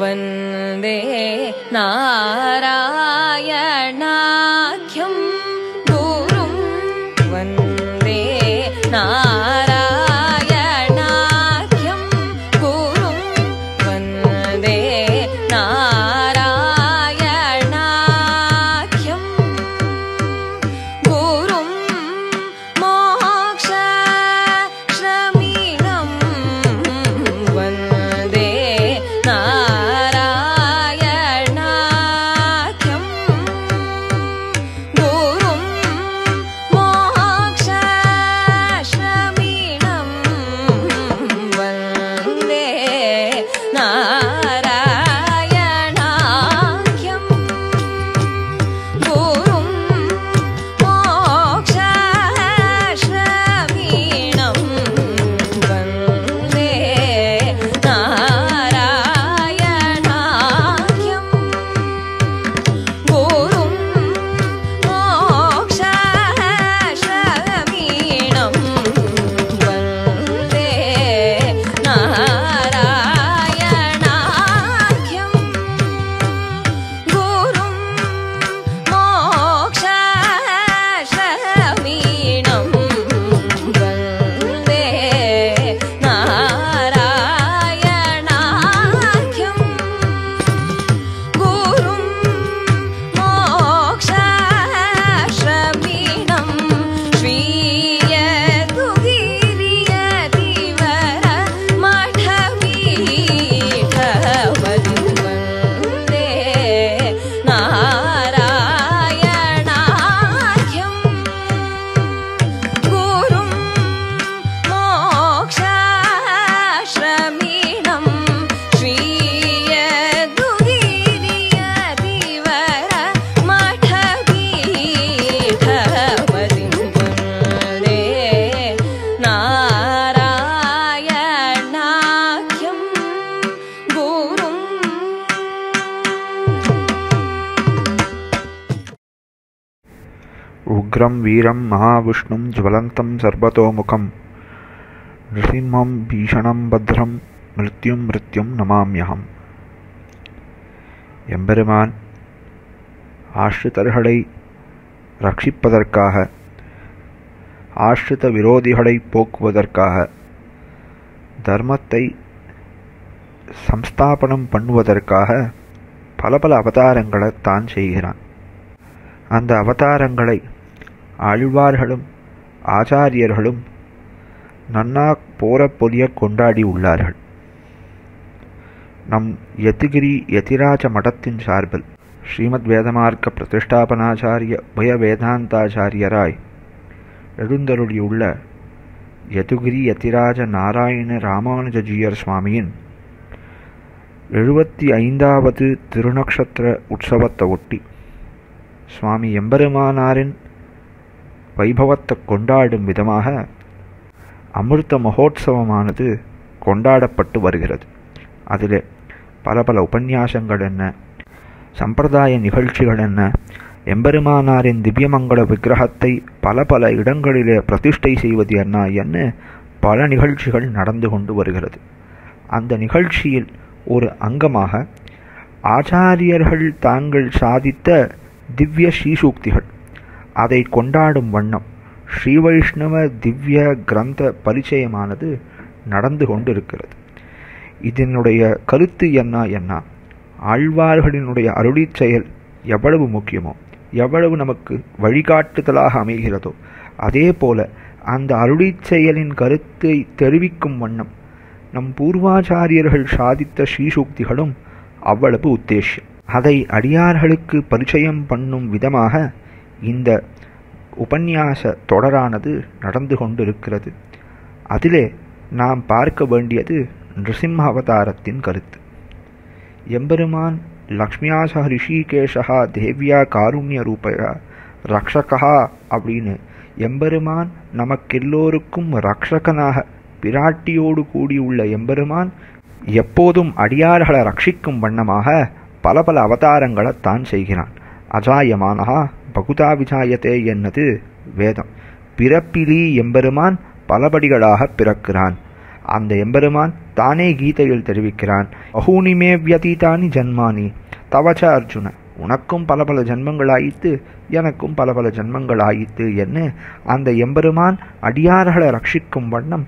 वन्दे नारायणाख्यं गुरुं वन्दे नारायणाख्यं गुरुं वन्दे नारायणाख्यं गुरुं मोक्षश्रमिणं वन्दे उग्रं वीरं महाविष्णुं ज्वलन्तं सर्वतोमुखं नृसिंहं भीषणं भद्रं मृत्युं मृत्युं नमाम्यहम्। எம்பெருமான் ஆஷ்ரிதர்களை ரட்சிப்பதற்காக, ஆஷ்ரித விரோதிகளை போக்குவதற்காக, தர்மத்தை சம்ஸ்தாபனம் பண்ணுவதற்காக பல பல அவதாரங்களை தான் செய்கிறான். அந்த அவதாரங்களை ஆழ்வார்களும் ஆச்சாரியர்களும் நன்னா போற பொலிய கொண்டாடி உள்ளார்கள். நம் யதிகிரி யதிராஜ மடத்தின் சார்பில் ஸ்ரீமத் வேதமார்க்க பிரதிஷ்டாபனாச்சாரிய உபய வேதாந்தாச்சாரியராய் எழுந்தருளியுள்ள யதுகிரி யதிராஜ நாராயண ராமானுஜஜீயர் சுவாமியின் 75வது திருநக்ஷத்திர உற்சவத்தை ஒட்டி சுவாமி எம்பெருமானாரின் வைபவத்தை கொண்டாடும் விதமாக அமிர்த மகோத்சவமானது கொண்டாடப்பட்டு வருகிறது. அதில் பல பல உபன்யாசங்கள் என்ன, சம்பிரதாய நிகழ்ச்சிகள் என்ன, எம்பெருமானாரின் திவ்யமங்கள விக்கிரகத்தை பல பல இடங்களிலே பிரதிஷ்டை செய்வது என்ன என்று பல நிகழ்ச்சிகள் நடந்து கொண்டு வருகிறது. அந்த நிகழ்ச்சியில் ஒரு அங்கமாக ஆச்சாரியர்கள் தாங்கள் சாதித்த திவ்ய ஸ்ரீசூக்திகள் அதை கொண்டாடும் வண்ணம் ஸ்ரீவைஷ்ணவ திவ்ய கிரந்த பரிச்சயமானது நடந்து கொண்டிருக்கிறது. இதனுடைய கருத்து என்ன, ஆழ்வார்களினுடைய அருளிச் செயல் எவ்வளவு முக்கியமோ, எவ்வளவு நமக்கு வழிகாட்டுதலாக அமைகிறதோ, அதே போல அந்த அருளிச் செயலின் கருத்தை தெரிவிக்கும் வண்ணம் நம் பூர்வாச்சாரியர்கள் சாதித்த ஸ்ரீசூக்திகளும் அவ்வளவு உத்தேசியம். அதை அடியார்களுக்கு பரிச்சயம் பண்ணும் விதமாக இந்த உபன்யாச தொடரானது நடந்து கொண்டிருக்கிறது. அதிலே நாம் பார்க்க வேண்டியது நிருசிம்ம அவதாரத்தின் கருத்து. எம்பெருமான் லக்ஷ்மியாசா ரிஷிகேஷா தேவியா காருண்ய ரூபயா ரக்ஷகா அப்படின்னு எம்பெருமான் நமக்கெல்லோருக்கும் ரக்ஷகனாக, பிராட்டியோடு கூடியுள்ள எம்பெருமான் எப்போதும் அடியார்களை ரட்சிக்கும் வண்ணமாக பல பல அவதாரங்களை தான் செய்கிறான். அஜாயமானஹா பகுதா விஜாயத்தே என்னது வேதம். பிறப்பிலி எம்பெருமான் பலபடிகளாக பிறக்கிறான். அந்த எம்பெருமான் தானே கீதையில் தெரிவிக்கிறான், அஹூனிமே வியதீதானி ஜன்மானி தவச்ச அர்ஜுன, உனக்கும் பல பல ஜென்மங்களாயித்து எனக்கும் பல பல ஜென்மங்களாயித்து என்று அந்த எம்பெருமான் அடியார்களை ரட்சிக்கும் வண்ணம்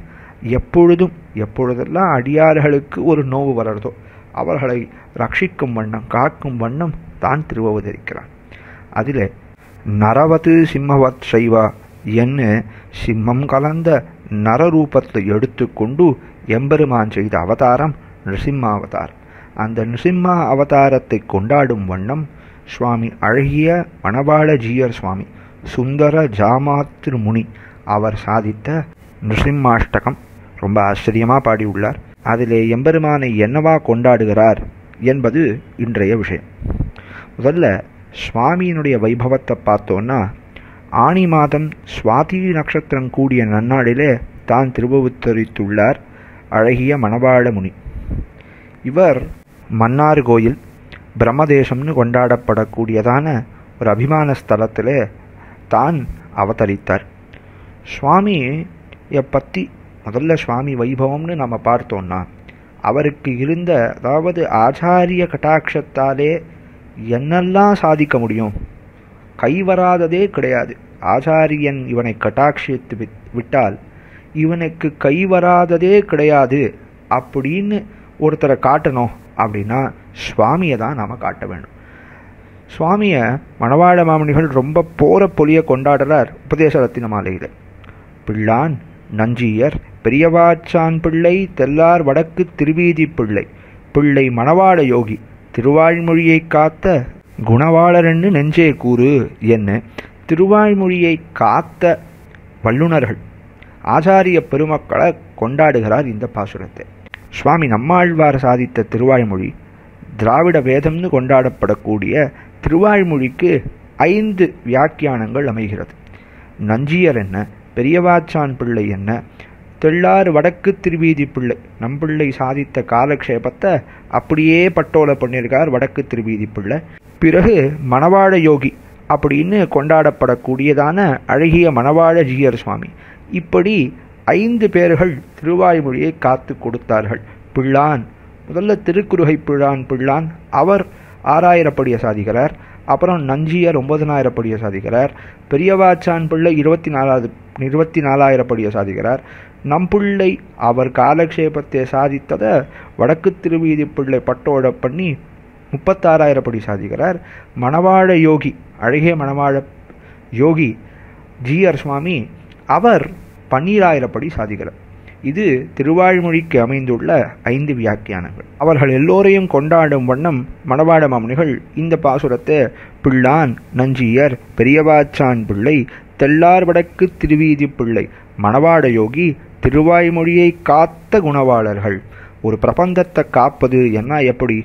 எப்பொழுதும் எப்பொழுதெல்லாம் அடியார்களுக்கு ஒரு நோவு வளர்தோ அவர்களை ரட்சிக்கும் வண்ணம் காக்கும் வண்ணம் தான் திருவவதரிக்கிறான். அதில் நரவது சிம்மவத் சைவா என்று சிம்மம் கலந்த நரரூபத்தை எடுத்துக்கொண்டு எம்பெருமான் செய்த அவதாரம் நிருசிம்ம அவதார். அந்த நிருசிம்ம அவதாரத்தை கொண்டாடும் வண்ணம் சுவாமி அழகிய மணவாள ஜீயர் சுவாமி சுந்தர ஜாமாத்திரு முனி அவர் சாதித்த நிருசிம்மாஷ்டகம் ரொம்ப ஆச்சரியமாக பாடியுள்ளார். அதிலே எம்பெருமானை என்னவா கொண்டாடுகிறார் என்பது இன்றைய விஷயம். முதல்ல சுவாமியினுடைய வைபவத்தை பார்த்தோன்னா, ஆணி மாதம் சுவாதி நட்சத்திரம் கூடிய நன்னாளிலே தான் திருவவுத்தரித்துள்ளார் அழகிய மணவாள முனி. இவர் மன்னார் கோயில் பிரம்மதேசம்னு கொண்டாடப்படக்கூடியதான ஒரு அபிமான ஸ்தலத்திலே தான் அவதரித்தார். சுவாமியை பற்றி முதல்ல சுவாமி வைபவம்னு நம்ம பார்த்தோன்னா, அவருக்கு இருந்த அதாவது ஆச்சாரிய கட்டாட்சத்தாலே என்னெல்லாம் சாதிக்க முடியும், கைவராததே கிடையாது. ஆச்சாரியன் இவனை கட்டாட்சித்து விட்டால் இவனுக்கு கைவராததே கிடையாது அப்படின்னு ஒருத்தரை காட்டணும் அப்படின்னா சுவாமியை தான் நாம் காட்ட வேண்டும். சுவாமியை மணவாள மாமணிகள் ரொம்ப போற பொலிய கொண்டாடுறார் உபதேச ரத்தின மாலையில். பிள்ளான் நஞ்சியர் பெரியவாச்சான் பிள்ளை தெல்லார் வடக்கு திருவீதி பிள்ளை பிள்ளை மணவாள யோகி திருவாய்மொழியை காத்த குணவாளர்ன்னு நெஞ்சே கூறு என்ன திருவாய்மொழியை காத்த வல்லுநர்கள் ஆச்சாரிய பெருமக்களை கொண்டாடுகிறார் இந்த பாசுரத்தை. சுவாமி நம்மாழ்வார் சாதித்த திருவாய்மொழி திராவிட வேதம்னு கொண்டாடப்படக்கூடிய திருவாய்மொழிக்கு 5 வியாக்கியானங்கள் அமைகிறது. நஞ்சியர் என்ன, பெரியவாச்சான் பிள்ளை என்ன, தெள்ளாறு வடக்கு திருவீதி பிள்ளை நம்பிள்ளை சாதித்த காலக்ஷேபத்தை அப்படியே பட்டோலை பண்ணியிருக்கார் வடக்கு திருவீதி பிள்ளை. பிறகு மணவாள யோகி அப்படின்னு கொண்டாடப்படக்கூடியதான அழகிய மணவாள ஜீயர் சுவாமி. இப்படி 5 பேர்கள் திருவாய்மொழியை காத்து கொடுத்தார்கள். பிள்ளான் முதல்ல திருக்குறுகை பிள்ளான் பிள்ளான் அவர் 6000 படிய சாதிக்கிறார். அப்புறம் நஞ்சியர் 9000 படிய சாதிக்கிறார். பெரியவாச்சான் பிள்ளை 24,000 படிய சாதிக்கிறார். நம்பிள்ளை அவர் காலக்ஷேபத்தை சாதித்ததை வடக்கு திருவீதி பிள்ளை பட்டோட பண்ணி 36,000 படி சாதிக்கிறார். மணவாள யோகி அழகிய மணவாள யோகி ஜீயர் சுவாமி அவர் 12,000 படி சாதிக்கிறார். இது திருவாய்மொழிக்கு அமைந்துள்ள 5 வியாக்கியானங்கள். அவர்கள் எல்லோரையும் கொண்டாடும் வண்ணம் மணவாள மாமுனிகள் இந்த பாசுரத்தை பிள்ளான் நஞ்சியர் பெரியவாச்சான் பிள்ளை தெள்ளார் வடக்கு திருவீதி பிள்ளை மணவாள யோகி திருவாய்மொழியை காத்த குணவாளர்கள். ஒரு பிரபந்தத்தை காப்பது என்ன, எப்படி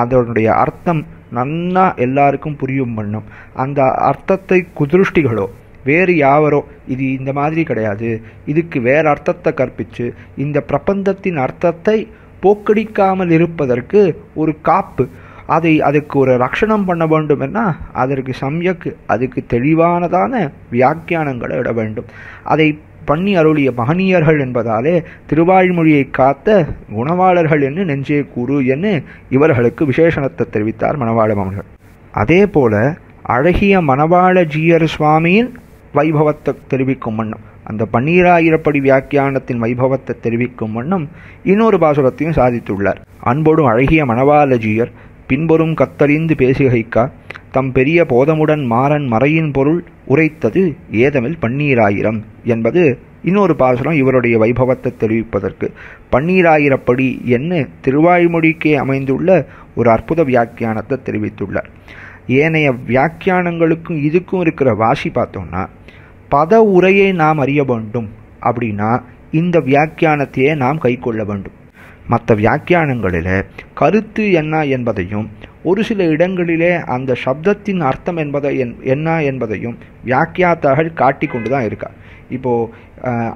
அதனுடைய அர்த்தம் நன்னா எல்லாருக்கும் புரியும் வண்ணம் அந்த அர்த்தத்தை குதிருஷ்டிகளோ வேறு யாவரோ இது இந்த மாதிரி கிடையாது, இதுக்கு வேறு அர்த்தத்தை கற்பித்து இந்த பிரபந்தத்தின் அர்த்தத்தை போக்கடிக்காமல் இருப்பதற்கு ஒரு காப்பு, அதுக்கு ஒரு ரக்ஷணம் பண்ண வேண்டும்னா அதற்கு சம்யக்கு அதுக்கு தெளிவானதான வியாக்கியானங்களை இட வேண்டும். அதை பண்ணி அருளிய மகனியர்கள் என்பதாலே திருவாய்மொழியை காத்த குணவாளர்கள் என்று நெஞ்சே கூறு என்று இவர்களுக்கு விசேஷணத்தை தெரிவித்தார் மணவாள மாமணிகள். அதே போல அழகிய மணவாள ஜீயர் சுவாமியின் வைபவத்தை தெரிவிக்கும் வண்ணம் அந்த 12,000 படி வியாக்கியானத்தின் வைபவத்தை தெரிவிக்கும் வண்ணம் இன்னொரு பாசுரத்தையும் சாதித்துள்ளார். அன்போடும் அழகிய மணவாள ஜீயர் பின்பொரும் கத்தறிந்து பேசுகைக்கா தம் பெரிய போதமுடன் மாறன் மறையின் பொருள் உரைத்தது ஏதமில் 12,000 என்பது இன்னொரு பாசுரம் இவருடைய வைபவத்தை தெரிவிப்பதற்கு. 12,000 படி என்ன திருவாய்மொழிக்கே அமைந்துள்ள ஒரு அற்புத வியாக்கியானத்தை தெரிவித்துள்ளார். ஏனைய வியாக்கியானங்களுக்கும் இதுக்கும் இருக்கிற வாசி பார்த்தோம்னா, பத உரையை நாம் அறிய வேண்டும் அப்படின்னா இந்த வியாக்கியானத்தையே நாம் கை கொள்ள வேண்டும். மற்ற வியாக்கியானங்களில் கருத்து என்ன என்பதையும் ஒரு சில இடங்களிலே அந்த சப்தத்தின் அர்த்தம் என்பதை என்ன என்பதையும் வியாக்கியாத்தார்கள் காட்டி கொண்டு தான் இருக்கா. இப்போது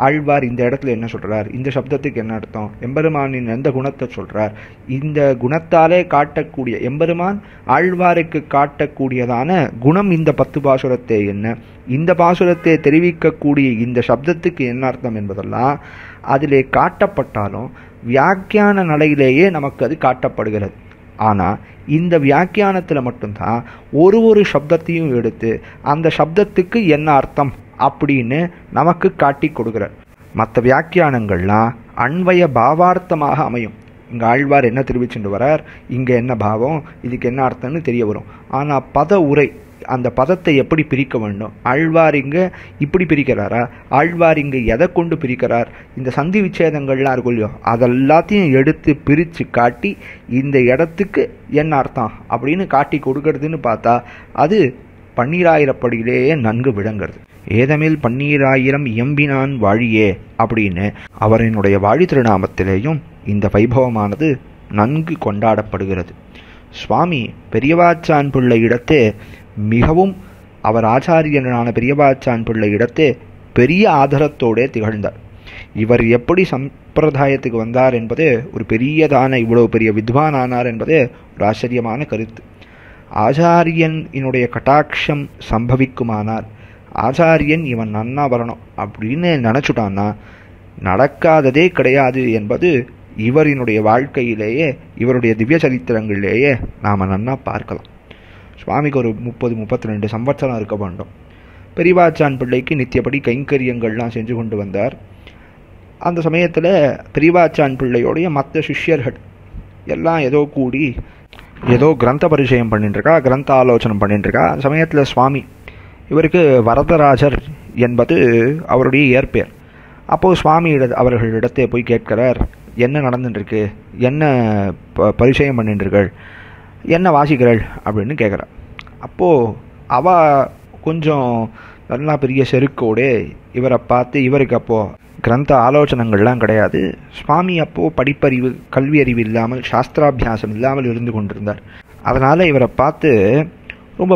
ஆழ்வார் இந்த இடத்துல என்ன சொல்கிறார், இந்த சப்தத்துக்கு என்ன அர்த்தம், எம்பெருமானின் எந்த குணத்தை சொல்கிறார், இந்த குணத்தாலே காட்டக்கூடிய எம்பெருமான் ஆழ்வாருக்கு காட்டக்கூடியதான குணம் இந்த 10 பாசுரத்தை என்ன, இந்த பாசுரத்தை தெரிவிக்கக்கூடிய இந்த சப்தத்துக்கு என்ன அர்த்தம் என்பதெல்லாம் அதிலே காட்டப்பட்டாலும் வியாக்கியான நிலையிலேயே நமக்கு அது காட்டப்படுகிறது. ஆனால் இந்த வியாக்கியானத்தில் மட்டும்தான் ஒரு ஒரு சப்தத்தையும் எடுத்து அந்த சப்தத்துக்கு என்ன அர்த்தம் அப்படின்னு நமக்கு காட்டி கொடுக்குறார். மற்ற வியாக்கியானங்கள்லாம் அன்வய பாவார்த்தமாக அமையும். இங்கே ஆழ்வார் என்ன தெரிவிச்சுட்டு வரார், இங்கே என்ன பாவம், இதுக்கு என்ன அர்த்தம்னு தெரிய வரும். ஆனால் பத உரை அந்த பதத்தை எப்படி பிரிக்க வேண்டும், ஆழ்வார் இங்கே இப்படி பிரிக்கிறாரா, ஆழ்வார் இங்கே எதை கொண்டு பிரிக்கிறார், இந்த சந்தி விச்சேதங்கள்லாம் இருக்கும் இல்லையோ, அதெல்லாத்தையும் எடுத்து பிரித்து காட்டி இந்த இடத்துக்கு என்ன அர்த்தம் அப்படின்னு காட்டி கொடுக்கறதுன்னு பார்த்தா அது பன்னீராயிரப்படியிலேயே நன்கு விளங்குறது. ஏதமில் 12,000 இயம்பினான் வாழியே அப்படின்னு அவரினுடைய வாழி திருநாமத்திலேயும் இந்த வைபவமானது நன்கு கொண்டாடப்படுகிறது. சுவாமி பெரியவாச்சான் பிள்ளை இடத்தே மிகவும் அவர் ஆச்சாரியனான பெரியவாச்சான் பிள்ளை இடத்தே பெரிய ஆதரத்தோடே திகழ்ந்தார். இவர் எப்படி சம்பிரதாயத்துக்கு வந்தார் என்பது ஒரு பெரியதான, இவ்வளவு பெரிய வித்வான் ஆனார் என்பது ஒரு ஆச்சரியமான கருத்து. ஆச்சாரியனுடைய கட்டாட்சம் சம்பவிக்குமானார், ஆச்சாரியன் இவன் நன்னா வரணும் அப்படின்னு நினச்சுட்டான்னா நடக்காததே கிடையாது என்பது இவரினுடைய வாழ்க்கையிலேயே இவருடைய திவ்ய சரித்திரங்களிலேயே நாம் நன்னா பார்க்கலாம். சுவாமிக்கு ஒரு 30-32 சம்வத்சரம் இருக்க வேண்டும். பெரியவாச்சான் பிள்ளைக்கு நித்தியப்படி கைங்கரியங்கள்லாம் செஞ்சு கொண்டு வந்தார். அந்த சமயத்தில் பெரியவாச்சான் பிள்ளையோடைய மற்ற சிஷ்யர்கள் எல்லாம் ஏதோ கூடி ஏதோ கிரந்த பரிச்சயம் பண்ணிட்டுருக்கா, கிரந்த ஆலோசனை பண்ணிட்டுருக்கா. அந்த சமயத்தில் சுவாமி, இவருக்கு வரதராஜர் என்பது அவருடைய ஏற்பெயர், அப்போது சுவாமி அவர்களிடத்தை போய் கேட்கிறார், என்ன நடந்துட்டுருக்கு, என்ன பரிச்சயம் பண்ணிட்டுருக்கள், என்ன வாசிக்கிறாள் அப்படின்னு கேட்குறாள். அப்போது அவள் கொஞ்சம் நல்லா பெரிய செருக்கோடு இவரை பார்த்து, இவருக்கு அப்போது கிரந்த ஆலோசனைகள்லாம் கிடையாது. சுவாமி அப்போது படிப்பறிவு கல்வி அறிவு இல்லாமல் சாஸ்திராபியாசம் இல்லாமல் இருந்து கொண்டிருந்தார். அதனால் இவரை பார்த்து ரொம்ப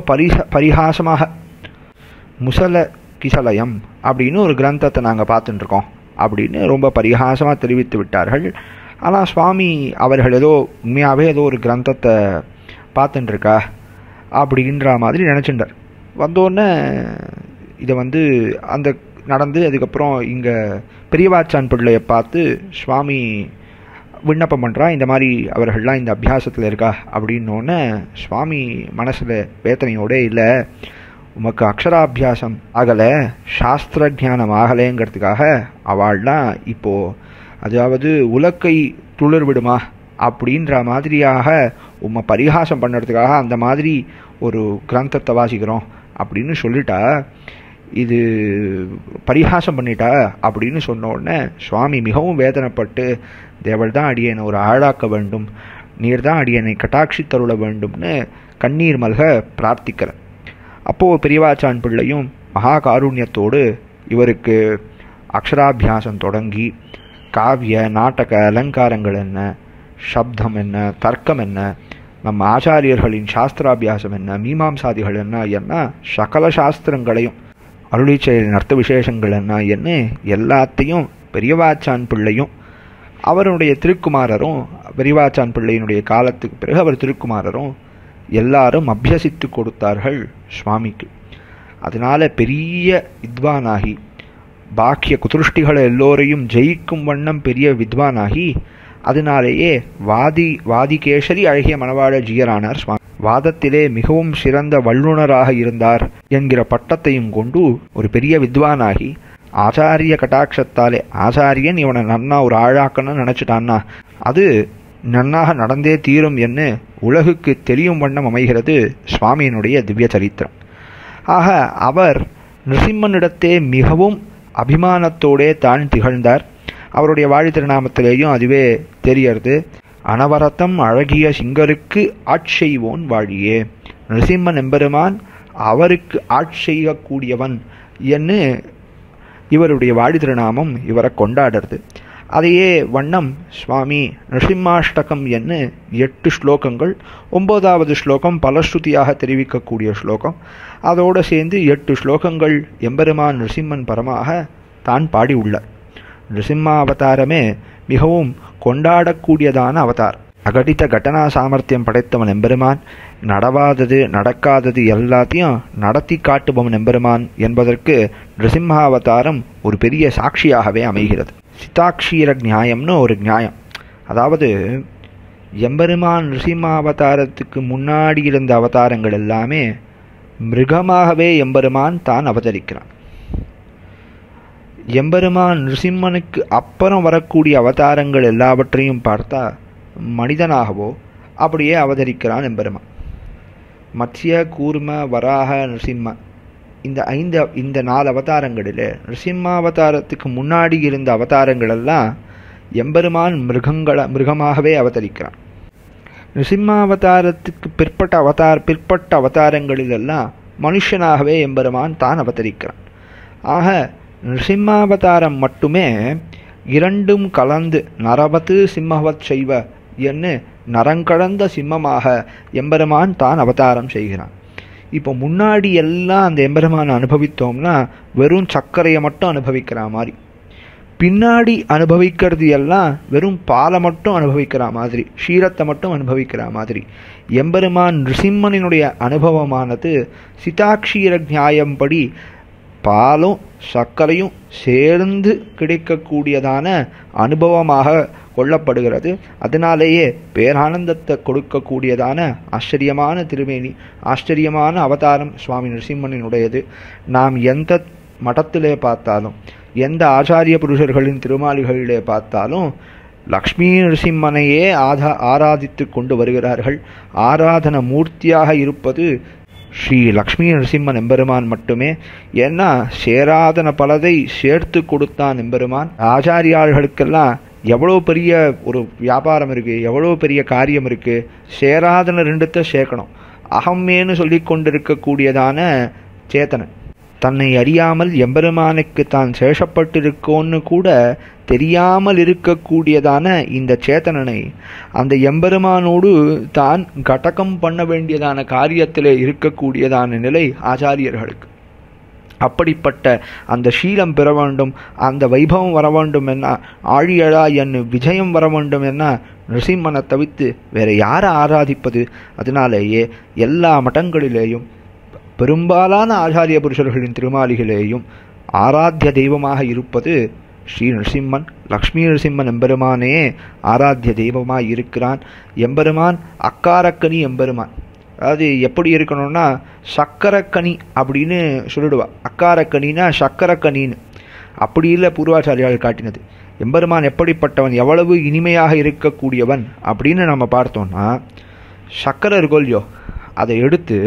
பரிகாசமாக முசல கிசலயம் அப்படின்னு ஒரு கிரந்தத்தை நாங்கள் பார்த்துட்டுருக்கோம் அப்படின்னு ரொம்ப பரிகாசமாக தெரிவித்து விட்டார்கள். ஆனால் சுவாமி அவர்கள் ஏதோ உண்மையாகவே ஏதோ ஒரு கிரந்தத்தை பார்த்துட்டுருக்கா அப்படின்ற மாதிரி நினச்சிட்டார். வந்தோடனே இதை அந்த நடந்து அதுக்கப்புறம் இங்கே பெரியவாச்சான் பிள்ளையை பார்த்து சுவாமி விண்ணப்பம் பண்ணுறா, இந்த மாதிரி அவர்கள்லாம் இந்த அபியாசத்தில் இருக்கா அப்படின்னோடனே சுவாமி மனசில் வேதனையோடே, இல்லை உமக்கு அக்ஷராபியாசம் ஆகலை, சாஸ்திர ஜானம் ஆகலைங்கிறதுக்காக அவள்லாம் இப்போது அதாவது உலக்கை துளிர் விடுமா அப்படின்ற மாதிரியாக உம்மை பரிகாசம் பண்ணுறதுக்காக அந்த மாதிரி ஒரு கிரந்தத்தை வாசிக்கிறோம் அப்படின்னு சொல்லிட்டா, இது பரிகாசம் பண்ணிட்டா அப்படின்னு சொன்ன உடனே சுவாமி மிகவும் வேதனைப்பட்டு, தேவள் தான் அடியனை ஒரு ஆளாக்க வேண்டும், நீர் தான் அடியனை கட்டாட்சி தருள வேண்டும்னு கண்ணீர் மல்க பிரார்த்திக்கிற. அப்போது பெரியவாச்சான் பிள்ளையும் மகா காருண்யத்தோடு இவருக்கு அக்ஷராபியாசம் தொடங்கி காவிய நாடக அலங்காரங்கள் என்ன, சப்தம் என்ன, தர்க்கம் என்ன, நம்ம ஆச்சாரியர்களின் சாஸ்திராபியாசம் என்ன, மீமாம்சாதிகள் என்ன என்ன, சகல சாஸ்திரங்களையும் அருளி செயலின் அர்த்த விசேஷங்கள் என்ன என்ன எல்லாத்தையும் பெரியவாச்சான் பிள்ளையும் அவருடைய திருக்குமாரரும், பெரியவாச்சான் பிள்ளையினுடைய காலத்துக்கு பிறகு அவர் திருக்குமாரரும் எல்லாரும் அபியசித்து கொடுத்தார்கள் சுவாமிக்கு. அதனால் பெரிய வித்வானாகி பாக்கிய குதிருஷ்டிகளை எல்லோரையும் ஜெயிக்கும் வண்ணம் பெரிய வித்வானாகி அதனாலேயே வாதிகேசரி அழகிய மணவாள ஜீயரானார் சுவாமி. வாதத்திலே மிகவும் சிறந்த வல்லுனராக இருந்தார் என்கிற பட்டத்தையும் கொண்டு ஒரு பெரிய வித்வானாகி ஆச்சாரிய கட்டாட்சத்தாலே ஆச்சாரியன் இவனை நன்னா ஒரு ஆழாக்கணும்னு நினச்சிட்டான்னா அது நன்னாக நடந்தே தீரும் என்ன உலகுக்கு தெரியும் வண்ணம் அமைகிறது சுவாமியினுடைய திவ்ய சரித்திரம். ஆக அவர் நிருசிம்மனிடத்தே மிகவும் அபிமானத்தோடே தான் திகழ்ந்தார். அவருடைய வாழி திருநாமத்திலேயும் அதுவே தெரியறது, அனவரத்தம் அழகிய சிங்கருக்கு ஆட்செய்வோன் வாழியே, நிருசிம்மன் எம்பெருமான் அவருக்கு ஆட்செய்யக்கூடியவன் என்று இவருடைய வாழி திருநாமம் இவரை கொண்டாடுறது. அதையே வண்ணம் சுவாமி நிருசிம்மாஷ்டகம் என்று 8 ஸ்லோகங்கள், 9வது ஸ்லோகம் பலஸ்ருதியாக தெரிவிக்கக்கூடிய ஸ்லோகம், அதோடு சேர்ந்து 8 ஸ்லோகங்கள் எம்பெருமான் நிருசிம்மன் பரமாக தான் பாடியுள்ளார். நிருசிம்ம அவதாரமே மிகவும் கொண்டாடக்கூடியதான அவதாரம். அகடித்த கட்டனா சாமர்த்தியம் படைத்தவன் எம்பெருமான், நடவாதது நடக்காதது எல்லாத்தையும் நடத்தி காட்டுபவன் எம்பெருமான் என்பதற்கு நிருசிம்மாவதாரம் ஒரு பெரிய சாட்சியாகவே அமைகிறது. சிதாக்ஷீர நியாயம்னு ஒரு நியாயம். அதாவது எம்பெருமான் நிருசிம்ம அவதாரத்துக்கு முன்னாடி இருந்த அவதாரங்கள் எல்லாமே மிருகமாகவே எம்பெருமான் தான் அவதரிக்கிறான். எம்பெருமான் நிருசிம்மனுக்கு அப்புறம் வரக்கூடிய அவதாரங்கள் எல்லாவற்றையும் பார்த்தா மனிதனாகவோ அப்படியே அவதரிக்கிறான் எம்பெருமான். மத்ய கூர்ம வராக நிருசிம்ம இந்த 4 அவதாரங்களில் நிருசிம்மாவதாரத்துக்கு முன்னாடி இருந்த அவதாரங்களெல்லாம் எம்பெருமான் மிருகமாகவே அவதரிக்கிறான். நிருசிம்மாவதாரத்துக்கு பிற்பட்ட அவதாரங்களிலெல்லாம் மனுஷனாகவே எம்பெருமான் தான் அவதரிக்கிறான். ஆக நிருசிம்மாவதாரம் மட்டுமே இரண்டும் கலந்து நரபத்து சிம்மவத் செய்வ என்று நரங்கடந்த சிம்மமாக எம்பெருமான் தான் அவதாரம் செய்கிறான். இப்போ முன்னாடி எல்லாம் அந்த எம்பெருமானை அனுபவித்தோம்னா வெறும் சர்க்கரையை மட்டும் அனுபவிக்கிற மாதிரி, பின்னாடி அனுபவிக்கிறது எல்லாம் வெறும் பாலை மட்டும் அனுபவிக்கிற மாதிரி, ஷீரத்தை மட்டும் அனுபவிக்கிற மாதிரி. எம்பெருமான் நிருசிம்மனினுடைய அனுபவமானது சிதாக்ஷீர நியாயம் படி பாலும் சர்க்கரையும் சேர்ந்து கிடைக்கக்கூடியதான அனுபவமாக கொள்ளப்படுகிறது. அதனாலேயே பேரானந்தத்தை கொடுக்கக்கூடியதான ஆச்சரியமான திருமேனி, ஆச்சரியமான அவதாரம் சுவாமி நரசிம்மனினுடையது. நாம் எந்த மடத்திலே பார்த்தாலும், எந்த ஆச்சாரிய புருஷர்களின் திருமாளிகளிலே பார்த்தாலும் லக்ஷ்மி நரசிம்மனையே ஆராதித்து கொண்டு வருகிறார்கள். ஆராதன மூர்த்தியாக இருப்பது ஸ்ரீ லக்ஷ்மி நரசிம்மன் எம்பெருமான் மட்டுமே. ஏன்னா சேராதன பலதை சேர்த்து கொடுத்தான் எம்பெருமான். ஆச்சாரியார்களுக்கெல்லாம் எவ்வளோ பெரிய ஒரு வியாபாரம் இருக்குது, எவ்வளோ பெரிய காரியம் இருக்குது, சேராதன ரெண்டுத்தை சேர்க்கணும். அகம்மேன்னு சொல்லி கொண்டிருக்கக்கூடியதான சேத்தனை, தன்னை அறியாமல் எம்பெருமானுக்கு தான் சேஷப்பட்டிருக்கோன்னு கூட தெரியாமல் இருக்கக்கூடியதான இந்த சேத்தனனை அந்த எம்பெருமானோடு தான் கடகம் பண்ண வேண்டியதான காரியத்தில் இருக்கக்கூடியதான நிலை ஆச்சாரியர்களுக்கு. அப்படிப்பட்ட அந்த ஷீலம் பெற வேண்டும், அந்த வைபவம் வர வேண்டும், என்ன ஆழியழா என் விஜயம் வர வேண்டும், என்ன நிருசிம்மனை தவித்து வேறு யாரை ஆராதிப்பது? அதனாலேயே எல்லா மடங்களிலேயும் பெரும்பாலான ஆச்சாரிய புருஷர்களின் திருமாளிகளேயும் ஆராத்திய தெய்வமாக இருப்பது ஸ்ரீ நரசிம்மன். லக்ஷ்மி நரசிம்மன் எம்பெருமானே ஆராத்திய தெய்வமாக இருக்கிறான். எம்பெருமான் அக்காரக்கனி எம்பெருமான். அதாவது எப்படி இருக்கணும்னா சக்கரக்கனி அப்படின்னு சொல்லிடுவா. அக்காரக்கனின்னா சக்கரக்கனின்னு அப்படி இல்லை பூர்வாச்சாரியால் காட்டினது. எம்பெருமான் எப்படிப்பட்டவன், எவ்வளவு இனிமையாக இருக்கக்கூடியவன் அப்படின்னு நம்ம பார்த்தோம்னா, சக்கரை இருக்கோ இல்லையோ அதை எடுத்து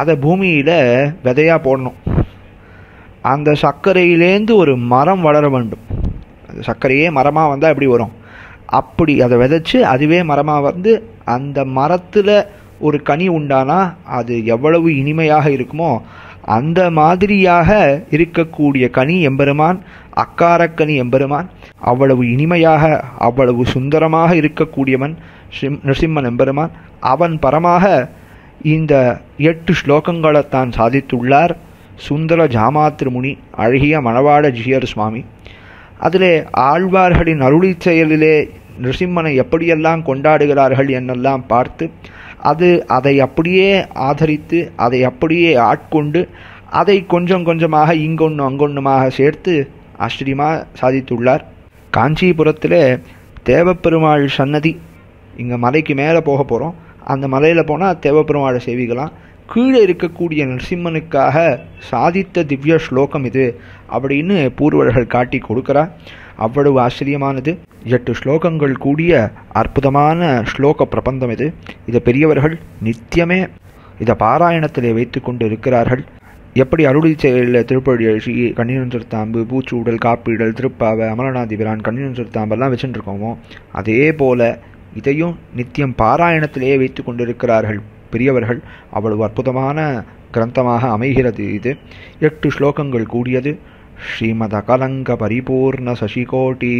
அதை பூமியில் விதையாக போடணும். அந்த சர்க்கரையிலேருந்து ஒரு மரம் வளர வேண்டும். அந்த சர்க்கரையே மரமாக வந்தால் எப்படி வரும்? அப்படி அதை விதைச்சி அதுவே மரமாக வந்து அந்த மரத்தில் ஒரு கனி உண்டானா அது எவ்வளவு இனிமையாக இருக்குமோ அந்த மாதிரியாக இருக்கக்கூடிய கனி எம்பெருமான், அக்காரக்கனி எம்பெருமான். அவ்வளவு இனிமையாக அவ்வளவு சுந்தரமாக இருக்கக்கூடியவன் நரசிம்மன் எம்பெருமான். அவன் பரமாக இந்த 8 ஸ்லோகங்களை தான் சாதித்துள்ளார் சுந்தர ஜாமாத்ரிமுனி, அழகிய மணவாள ஜியர் சுவாமி. அதிலே ஆழ்வார்களின் அருளி செயலிலே நிருசிம்மனை எப்படியெல்லாம் கொண்டாடுகிறார்கள் என்னெல்லாம் பார்த்து அதை அப்படியே ஆதரித்து, அதை அப்படியே ஆட்கொண்டு, அதை கொஞ்சம் கொஞ்சமாக இங்கொன்று அங்கொன்றுமாக சேர்த்து ஆச்சரியமாக சாதித்துள்ளார். காஞ்சிபுரத்தில் தேவப்பெருமாள் சன்னதி, இங்கே மலைக்கு மேலே போக போகிறோம். அந்த மலையில் போனால் தேவப்பெருமாளை சேவிக்கலாம். கீழே இருக்கக்கூடிய நரசிம்மனுக்காக சாதித்த திவ்ய ஸ்லோகம் இது அப்படின்னு பூர்வர்கள் காட்டி கொடுக்கிறார். அவ்வளவு ஆச்சரியமானது 8 ஸ்லோகங்கள் கூடிய அற்புதமான ஸ்லோக பிரபந்தம் இது. இதை பெரியவர்கள் நித்தியமே இதை பாராயணத்திலே வைத்து கொண்டு இருக்கிறார்கள். எப்படி அருளி செயலில் திருப்பழி அழிச்சி கண்ணீரன் சிறுத்தாம்பு, பூச்சூடல், காப்பீடல், திருப்பாவை, அமலநாதிபிரான், கண்ணீரன் சிறுத்தாம்பெல்லாம் வச்சுட்டு இருக்கோமோ அதே போல் இதையும் நித்தியம் பாராயணத்திலேயே வைத்து கொண்டிருக்கிறார்கள் பெரியவர்கள். அவ்வளவு அற்புதமான கிரந்தமாக அமைகிறது இது. 8 ஸ்லோகங்கள் கூடியது. ஸ்ரீமத கலங்க பரிபூர்ண சசிகோட்டி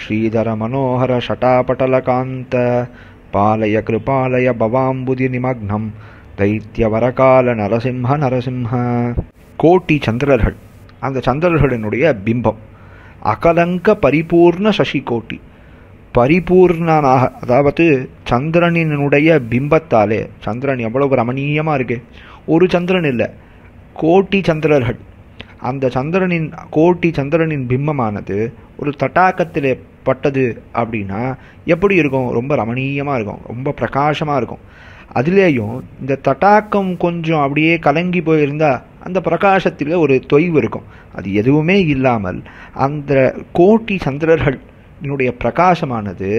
ஸ்ரீதர மனோகர ஷடாபடலகாந்த பாலய கிருபாலய பவாம்புதி நிமக்னம் தைத்தியவரகால நரசிம்ம நரசிம்ம. கோட்டி சந்திரர்கள், அந்த சந்திரர்களினுடைய பிம்பம். அகலங்க பரிபூர்ண சசிகோட்டி, பரிபூர்ணனாக, அதாவது சந்திரனினுடைய பிம்பத்தாலே. சந்திரன் எவ்வளவு ரமணீயமாக இருக்கு! ஒரு சந்திரன் இல்லை, கோட்டி சந்திரர்கள். அந்த சந்திரனின் கோட்டி சந்திரனின் பிம்பமானது ஒரு தட்டாக்கத்தில் பட்டது அப்படின்னா எப்படி இருக்கும்? ரொம்ப ரமணீயமாக இருக்கும், ரொம்ப பிரகாசமாக இருக்கும். அதுலேயும் இந்த தட்டாக்கம் கொஞ்சம் அப்படியே கலங்கி போயிருந்தால் அந்த பிரகாசத்தில் ஒரு தொய்வு இருக்கும். அது எதுவுமே இல்லாமல் அந்த கோட்டி சந்திரர்களுடைய பிரகாசமானது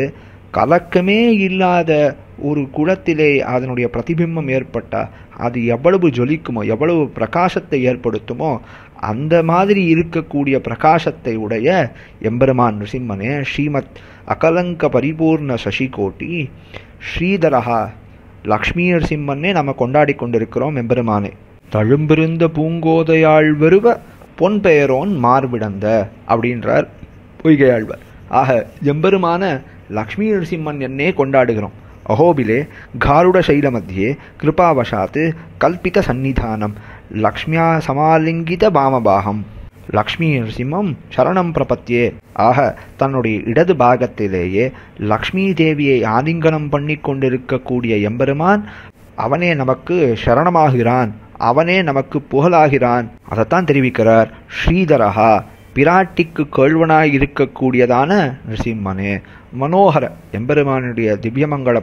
கலக்கமே இல்லாத ஒரு குளத்திலே அதனுடைய பிரதிபிம்பம் ஏற்பட்டால் அது எவ்வளவு ஜொலிக்குமோ, எவ்வளவு பிரகாசத்தை ஏற்படுத்துமோ, அந்த மாதிரி இருக்கக்கூடிய பிரகாசத்தை உடைய எம்பெருமான் நரசிம்மனே ஸ்ரீமத் அகலங்க பரிபூர்ண சசிகோட்டி ஸ்ரீதரஹா லக்ஷ்மி நரசிம்மனே நாம் கொண்டாடி கொண்டிருக்கிறோம். எம்பெருமானே தழும்பிருந்த பூங்கோதையாள் வருவ பொன் பெயரோன் மார்பிடந்த அப்படின்றார் பொய்கையாழ்வார். ஆக எம்பெருமான லக்ஷ்மி நரசிம்மன் என்னே கொண்டாடுகிறோம். அஹோபிலே காருட சைல மத்தியே கிருபாவசாத்து கல்பித சந்நிதானம் லக்ஷ்மியா சமாலிங்கித பாமபாகம் லக்ஷ்மி நரசிம்மம் சரணம் பிரபத்தியே. ஆக தன்னுடைய இடது பாகத்திலேயே லக்ஷ்மி தேவியை ஆலிங்கனம் பண்ணி கொண்டிருக்கக்கூடிய எம்பெருமான் அவனே நமக்கு சரணமாகிறான், அவனே நமக்கு புகழாகிறான். அதைத்தான் தெரிவிக்கிறார் ஸ்ரீதரஹா பிராட்டிக்கு கேள்வனாய் இருக்கக்கூடியதான நரசிம்மனே. மனோகர எம்பெருமானுடைய திவ்யமங்கள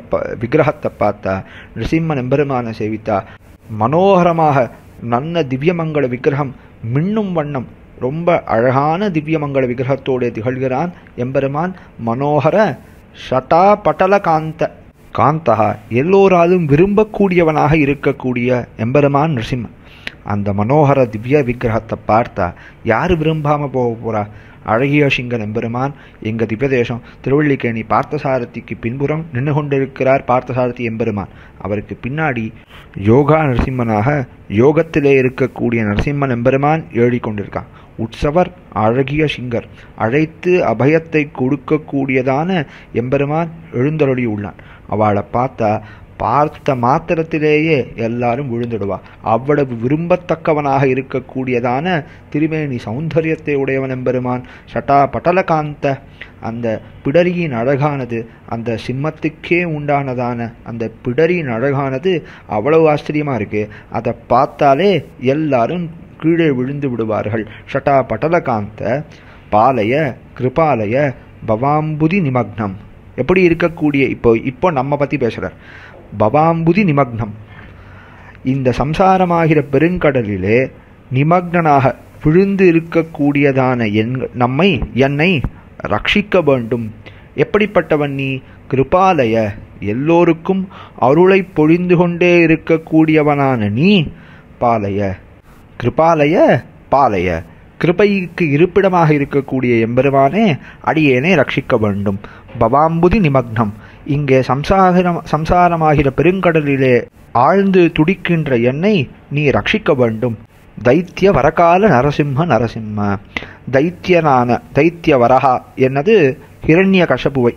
விக்கிரகத்தை பார்த்தா, நரசிம்மன் எம்பெருமானை சேவித்தா மனோகரமாக நல்ல திவ்யமங்கள விக்கிரகம் மின்னும் வண்ணம் ரொம்ப அழகான திவ்யமங்கள விக்கிரகத்தோடு திகழ்கிறான் எம்பெருமான். மனோகர ஷட்டா பட்டல காந்த காந்தகா எல்லோராலும் விரும்பக்கூடியவனாக இருக்கக்கூடிய எம்பெருமான் நரசிம்மன். அந்த மனோகர திவ்ய விக்கிரகத்தை பார்த்தா யார் விரும்பாமல் போக போகிறா? அழகிய சிங்கன் எம்பெருமான் எங்கள் திவ்யதேசம் திருவள்ளிக்கேணி பார்த்தசாரதிக்கு பின்புறம் நின்று கொண்டிருக்கிறார். பார்த்தசாரதி எம்பெருமான் அவருக்கு பின்னாடி யோகா நரசிம்மனாக யோகத்திலே இருக்கக்கூடிய நரசிம்மன் எம்பெருமான் ஏறிக்கொண்டிருக்கான். உற்சவர் அழகிய சிங்கர் அழைத்து அபயத்தை கொடுக்கக்கூடியதான எம்பெருமான் எழுந்தருளி உள்ளான். அவளை பார்த்தா பார்த்த மாத்திரத்திலேயே எல்லாரும் விழுந்துடுவா. அவ்வளவு விரும்பத்தக்கவனாக இருக்கக்கூடியதான திருமேனி சௌந்தரியத்தை உடையவன் எம்பெருமான். சட்டா பட்டலகாந்த அந்த பிடரியின் அழகானது, அந்த சிம்மத்துக்கே உண்டானதான அந்த பிடரியின் அழகானது அவ்வளவு ஆச்சரியமாக இருக்குது. அதை பார்த்தாலே எல்லாரும் கீழே விழுந்து விடுவார்கள். சட்டா பட்டலகாந்த பாலய கிருபாலய பவாம்புதி நிமக்னம் எப்படி இருக்கக்கூடிய இப்போ நம்ம பற்றி பேசுகிறார். பவாம்புதி நிமக்னம் இந்த சம்சாரமாகிற பெருங்கடலிலே நிமக்னனாக விழுந்து இருக்கக்கூடியதான என்னை ரட்சிக்க வேண்டும். எப்படிப்பட்டவன் நீ? கிருபாலய எல்லோருக்கும் அருளை பொழிந்து கொண்டே இருக்கக்கூடியவனான நீ. பாலய கிருபாலய பாலய கிருபைக்கு இருப்பிடமாக இருக்கக்கூடிய எம்பெருமானே அடியேனை ரட்சிக்க வேண்டும். பவாம்புதி நிமக்னம் இங்கே சம்சாரமாகிற பெருங்கடலிலே ஆழ்ந்து துடிக்கின்ற என்னை நீ ரட்சிக்க வேண்டும். தைத்திய வரகால நரசிம்ம நரசிம்ம தைத்தியனான தைத்திய வரகா என்னது ஹிரண்ய கசபுவை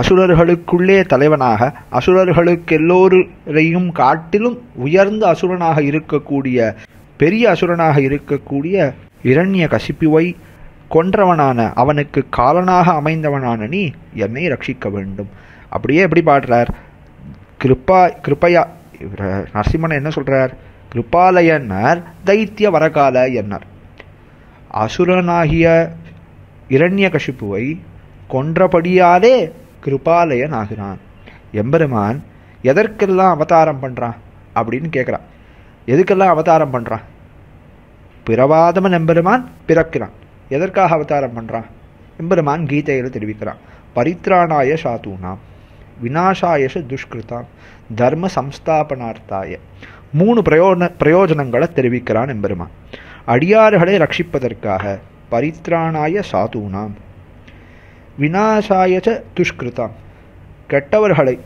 அசுரர்களுக்குள்ளே தலைவனாக அசுரர்களுக்கெல்லோரையும் காட்டிலும் உயர்ந்த அசுரனாக இருக்கக்கூடிய பெரிய அசுரனாக இருக்கக்கூடிய இரண்ய கசிப்புவை கொன்றவனான அவனுக்கு காலனாக அமைந்தவனான நீ என்னை ரட்சிக்க வேண்டும். அப்படியே எப்படி பாடுறார்? கிருப்பையா நரசிம்மன் என்ன சொல்கிறார்? கிருபாலயன்னார் தைத்திய வரகால என்னார். அசுரனாகிய இரண்ய கசிப்புவை கொன்றபடியாலே கிருபாலயன் ஆகிறான். எம்பெருமான் எதற்கெல்லாம் அவதாரம் பண்ணுறான் அப்படின்னு கேட்குறான். எதுக்கெல்லாம் அவதாரம் பண்ணுறான்? பிறவாதமன் எம்பெருமான் பிறக்கிறான். எதற்காக அவதாரம் பண்ணுறான்? எம்பெருமான் கீதையில் தெரிவிக்கிறான். பரித்ராணாய சாத்தூனாம் விநாசாயச துஷ்கிருதாம் தர்ம சம்ஸ்தாபனார்த்தாய மூணு பிரயோஜனங்களை தெரிவிக்கிறான் எம்பெருமான். அடியார்களை ரட்சிப்பதற்காக பரித்ராணாய சாத்தூனாம் விநாசாயச துஷ்கிருதாம் கெட்டவர்களை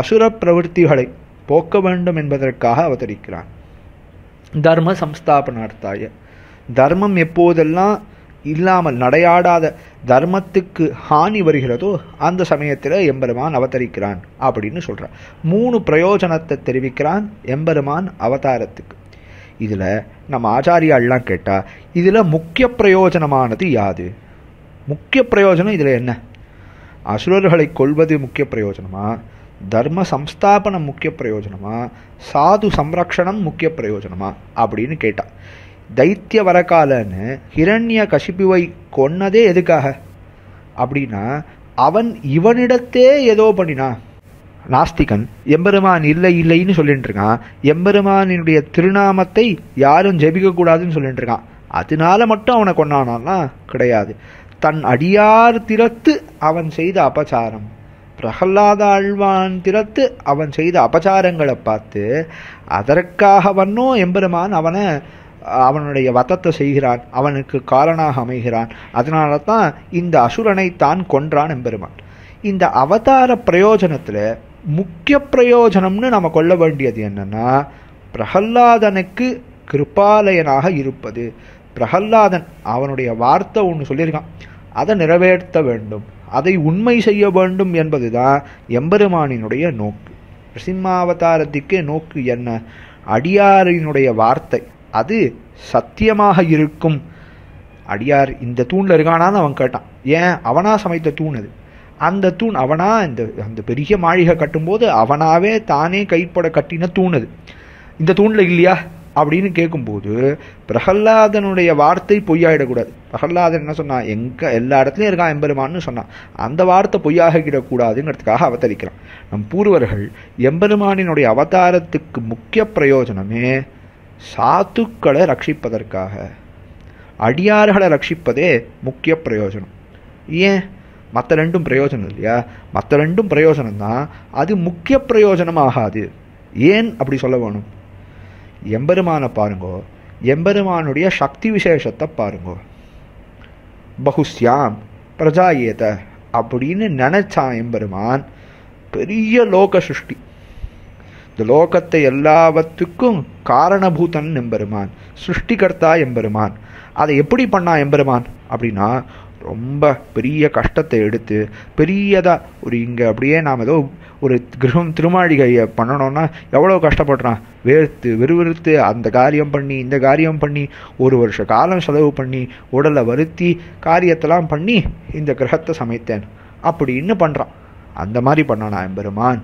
அசுர பிரவருத்திகளை போக்க வேண்டும் என்பதற்காக அவதரிக்கிறான். தர்ம சம்ஸ்தாபனார்த்தாய தர்மம் எப்போதெல்லாம் இல்லாமல் நடையாடாத தர்மத்துக்கு ஹானி வருகிறதோ அந்த சமயத்தில் எம்பெருமான் அவதரிக்கிறான் அப்படின்னு சொல்கிறான். மூணு பிரயோஜனத்தை தெரிவிக்கிறான் எம்பெருமான் அவதாரத்துக்கு. இதில் நம்ம ஆச்சாரியாள்லாம் கேட்டால் இதில் முக்கிய பிரயோஜனமானது யாது? முக்கிய பிரயோஜனம் இதில் என்ன? அசுரர்களை கொள்வது முக்கிய பிரயோஜனமா? தர்ம சம்ஸ்தாபனம் முக்கிய பிரயோஜனமா? சாது சம்ரக்ஷணம் முக்கிய பிரயோஜனமா அப்படின்னு கேட்டான். தைத்திய வரக்காலன்னு ஹிரண்ய கஷிப்புவை கொன்னதே எதுக்காக அப்படின்னா, அவன் இவனிடத்தே ஏதோ பண்ணினா. நாஸ்திகன் எம்பெருமான் இல்லை இல்லைன்னு சொல்லிட்டு இருக்கான், எம்பெருமானினுடைய திருநாமத்தை யாரும் ஜெபிக்கக்கூடாதுன்னு சொல்லிட்டு இருக்கான், அதனால மட்டும் அவனை கொண்டானான்னா கிடையாது. தன் அடியார் திறத்து அவன் செய்த அபச்சாரம், பிரகலாத ஆழ்வான் திறத்து அவன் செய்த அபச்சாரங்களை பார்த்து அதற்காக வன்னும் எம்பெருமான் அவனை அவனுடைய வதத்தை செய்கிறான், அவனுக்கு காரணாக அமைகிறான். அதனால தான் இந்த அசுரனை தான் கொன்றான் எம்பெருமான். இந்த அவதார பிரயோஜனத்தில் முக்கிய பிரயோஜனம்னு நம்ம கொள்ள வேண்டியது என்னன்னா, பிரகல்லாதனுக்கு கிருபாலயனாக இருப்பது. பிரகல்லாதன் அவனுடைய வார்த்தை ஒன்று சொல்லியிருக்கான், அதை நிறைவேற்ற வேண்டும், அதை உண்மை செய்ய வேண்டும் என்பதுதான் எம்பெருமானினுடைய நோக்கு. நரசிம்மாவதாரத்துக்கே நோக்கு என்ன? அடியாரினுடைய வார்த்தை அது சத்தியமாக இருக்கும். அடியார் இந்த தூணில் இருக்கானான்னு அவன் கேட்டான், ஏன் அவனா சமைத்த தூண் அது, அந்த தூண் அவனா, அந்த பெரிய மாளிகை கட்டும்போது அவனாவே தானே கைப்பட கட்டின தூண் அது, இந்த தூணில் இல்லையா அப்படின்னு கேட்கும்போது பிரகல்லாதனுடைய வார்த்தை பொய்யாயிடக்கூடாது. பிரகல்லாதன் என்ன சொன்னான், எங்கே எல்லா இடத்துலையும் இருக்கான் எம்பெருமான்னு சொன்னான், அந்த வார்த்தை பொய்யாகிடக்கூடாதுங்கிறதுக்காக அவதரிக்கிறான். நம் பூர்வர்கள் எம்பெருமானினுடைய அவதாரத்துக்கு முக்கிய பிரயோஜனமே சாத்துக்களை ரட்சிப்பதற்காக, அடியார்களை ரட்சிப்பதே முக்கிய பிரயோஜனம். ஏன்? மற்ற ரெண்டும் பிரயோஜனம் இல்லையா, மற்ற ரெண்டும் பிரயோஜனம்தான், அது முக்கிய பிரயோஜனமாகாது. ஏன் அப்படி சொல்ல வேணும்? எம்பெருமானை பாருங்கோ, எம்பெருமானுடைய சக்தி விசேஷத்தை பாருங்கோ. பகுஸ்யாம் பிரஜாயேத அப்படின்னு நினைச்சான் எம்பெருமான். பெரிய லோக சிருஷ்டி, இந்த லோகத்தை எல்லாவற்றுக்கும் காரணபூதன் எம்பெருமான், சிருஷ்டிகர்த்தா எம்பெருமான். அதை எப்படி பண்ணான் எம்பெருமான் அப்படின்னா, ரொம்ப பெரிய கஷ்டத்தை எடுத்து பெரியதாக ஒரு இங்கே அப்படியே நாம் ஏதோ ஒரு கிரகம் திருமாளிகையை பண்ணணும்னா எவ்வளோ கஷ்டப்படுறான், வேர்த்து விறுவிறுத்து அந்த காரியம் பண்ணி இந்த காரியம் பண்ணி ஒரு வருஷ காலம் செலவு பண்ணி உடலை வருத்தி காரியத்தெல்லாம் பண்ணி இந்த கிரகத்தை சமைத்தேன் அப்படின்னு பண்ணுறான். அந்த மாதிரி பண்ணானா எம்பெருமான்.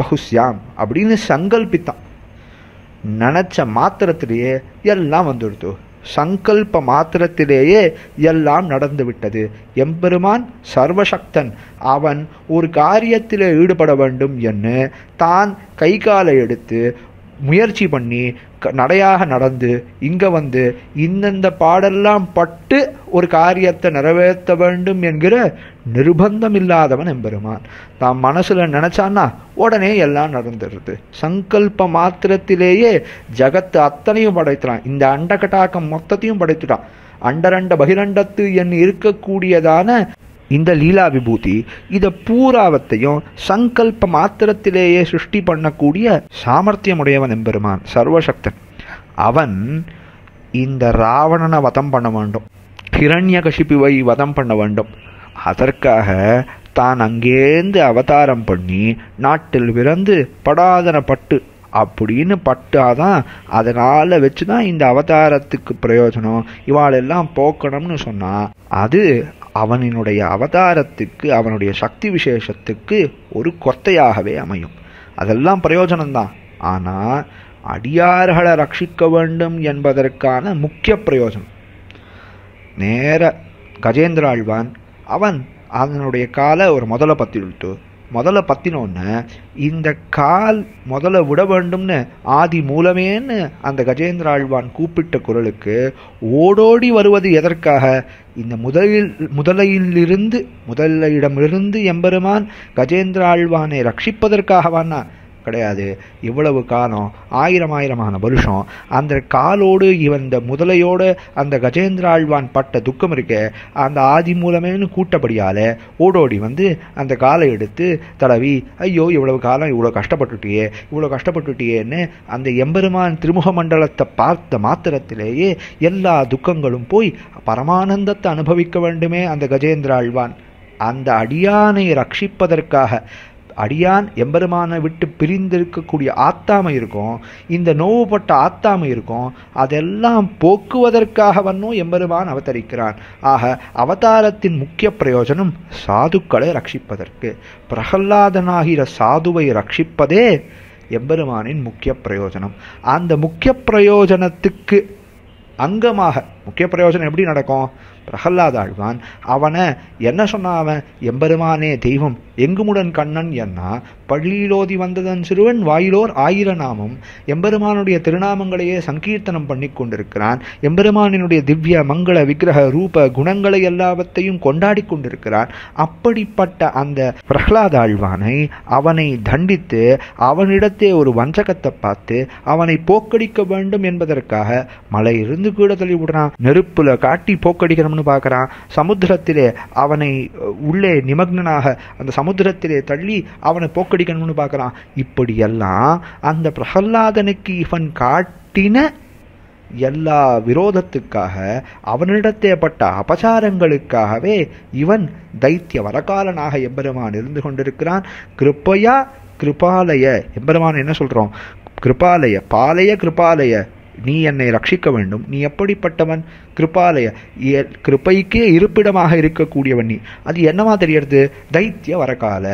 பகுஸ்யாம் அப்படின்னு சங்கல்பித்தான், நினச்ச மாத்திரத்திலேயே எல்லாம் வந்துடுத்து, சங்கல்ப மாத்திரத்திலேயே எல்லாம் நடந்து விட்டது. எம்பெருமான் சர்வசக்தன், அவன் ஒரு காரியத்தில் ஈடுபட வேண்டும் என்று தான் கை காலை எடுத்து முயற்சி பண்ணி நடையாக நடந்து இங்கே வந்து இந்தந்த பாடெல்லாம் பட்டு ஒரு காரியத்தை நிறைவேற்ற வேண்டும் என்கிற நிர்பந்தம் இல்லாதவன் எம்பெருமான். தான் மனசில் நினச்சான்னா உடனே எல்லாம் நடந்துடுது. சங்கல்ப மாத்திரத்திலேயே ஜகத்து அத்தனையும் படைத்துறான், இந்த அண்டகட்டாக்கம் மொத்தத்தையும் படைத்துட்டான். அண்டரண்ட பகிரண்டத்து என் இருக்கக்கூடியதான இந்த லீலா விபூதி இதை பூராவத்தையும் சங்கல்ப மாத்திரத்திலேயே சிருஷ்டி பண்ணக்கூடிய சாமர்த்தியமுடையவன் எம்பெருமான் சர்வசக்தன். அவன் இந்த ராவணனை வதம் பண்ண வேண்டும், ஹிரண்ய கஷிப்புவை வதம் பண்ண வேண்டும். அதற்காக தான் அங்கேந்து அவதாரம் பண்ணி நாட்டில் விரந்து படாதன பட்டு அப்படின்னு பட்டாதான், அதனால் வச்சு தான் இந்த அவதாரத்துக்கு பிரயோஜனம், இவாளெல்லாம் போக்கணும்னு சொன்னால் அது அவனினுடைய அவதாரத்துக்கு அவனுடைய சக்தி விசேஷத்துக்கு ஒரு கொத்தையாகவே அமையும். அதெல்லாம் பிரயோஜனம்தான், ஆனால் அடியார்களை ரட்சிக்க வேண்டும் என்பதற்கான முக்கிய பிரயோஜனம். நேர கஜேந்திர ஆழ்வான் அவன் அதனுடைய காலை ஒரு முதல பத்திட்டு, முதல பத்தினோன்னு இந்த கால் முதல விட வேண்டும்னு ஆதி மூலமேன்னு அந்த கஜேந்திர ஆழ்வான் கூப்பிட்ட குரலுக்கு ஓடோடி வருவது எதற்காக? இந்த முதலையிடமிருந்து எம்பெருமான் கஜேந்திர ஆழ்வானை ரட்சிப்பதற்காகவானா? கிடையாது. இவ்வளவு காலம் ஆயிரம் ஆயிரமான வருஷம் அந்த காலோடு இவன் இந்த முதலையோடு அந்த கஜேந்திர ஆழ்வான் பட்ட துக்கம் இருக்க, அந்த ஆதி மூலமேன்னு கூட்டபடியால் ஓடோடி வந்து அந்த காலை எடுத்து தடவி, ஐயோ இவ்வளவு காலம் இவ்வளோ கஷ்டப்பட்டுட்டியேன்னு அந்த எம்பெருமான் திருமுக மண்டலத்தை பார்த்த மாத்திரத்திலேயே எல்லா துக்கங்களும் போய் பரமானந்தத்தை அனுபவிக்க வேண்டுமே அந்த கஜேந்திர ஆழ்வான். அந்த அடியானை ரட்சிப்பதற்காக, அடியான் எம்பெருமானை விட்டு பிரிந்திருக்கக்கூடிய ஆத்தாமை இருக்கும், இந்த நோவுபட்ட ஆத்தாமை இருக்கும், அதெல்லாம் போக்குவதற்காக வன்னும் எம்பெருமான் அவதரிக்கிறான். ஆக அவதாரத்தின் முக்கிய பிரயோஜனம் சாதுக்களை ரட்சிப்பதற்கு, பிரகல்லாதனாகிற சாதுவை ரட்சிப்பதே எம்பெருமானின் முக்கிய பிரயோஜனம். அந்த முக்கிய பிரயோஜனத்துக்கு அங்கமாக முக்கிய பிரயோஜனம் எப்படி நடக்கும்? பிரகல்லாதாழ்வான் அவனை என்ன சொன்னா, அவன் எம்பெருமானே தெய்வம் எங்குமுடன் கண்ணன் என்னா பள்ளியிலோதி வந்ததன் சிறுவன் வாயிலோர் ஆயிரநாமம் எம்பெருமானுடைய திருநாமங்களையே சங்கீர்த்தனம் பண்ணி கொண்டிருக்கிறான். எம்பெருமானினுடைய திவ்ய மங்கள விக்கிரக ரூப குணங்களை எல்லாவற்றையும் கொண்டாடி கொண்டிருக்கிறான். அப்படிப்பட்ட அந்த பிரகலாதாழ்வானை அவனை தண்டித்து அவனிடத்தே ஒரு வஞ்சகத்தை பார்த்து அவனை போக்கடிக்க வேண்டும் என்பதற்காக மலை இருந்து கீழே தள்ளி விடுறான். நெருப்புல காட்டி போக்கடிக்கணும்னு பார்க்கறான். சமுத்திரத்திலே அவனை உள்ளே நிமக்னாக அந்த சமுத்திரத்திலே தள்ளி அவனை போக்கடிக்கணும்னு பார்க்கறான். இப்படியெல்லாம் அந்த பிரகலாதனுக்கு இவன் காட்டின எல்லா விரோதத்துக்காக, அவனிடத்தே பட்ட அபசாரங்களுக்காகவே இவன் தைத்திய வரகாலனாக எம்பெருமான் இருந்து கொண்டிருக்கிறான். கிருப்பையா கிருபாலய, எம்பெருமான் என்ன சொல்றோம், கிருபாலய பாலய கிருபாலய, நீ என்னை ரட்சிக்க வேண்டும். நீ எப்படிப்பட்டவன்? கிருபாலய, கிருப்பைக்கே இருப்பிடமாக இருக்கக்கூடியவன் நீ. அது என்னவா தெரியறது? தைத்திய வரகால.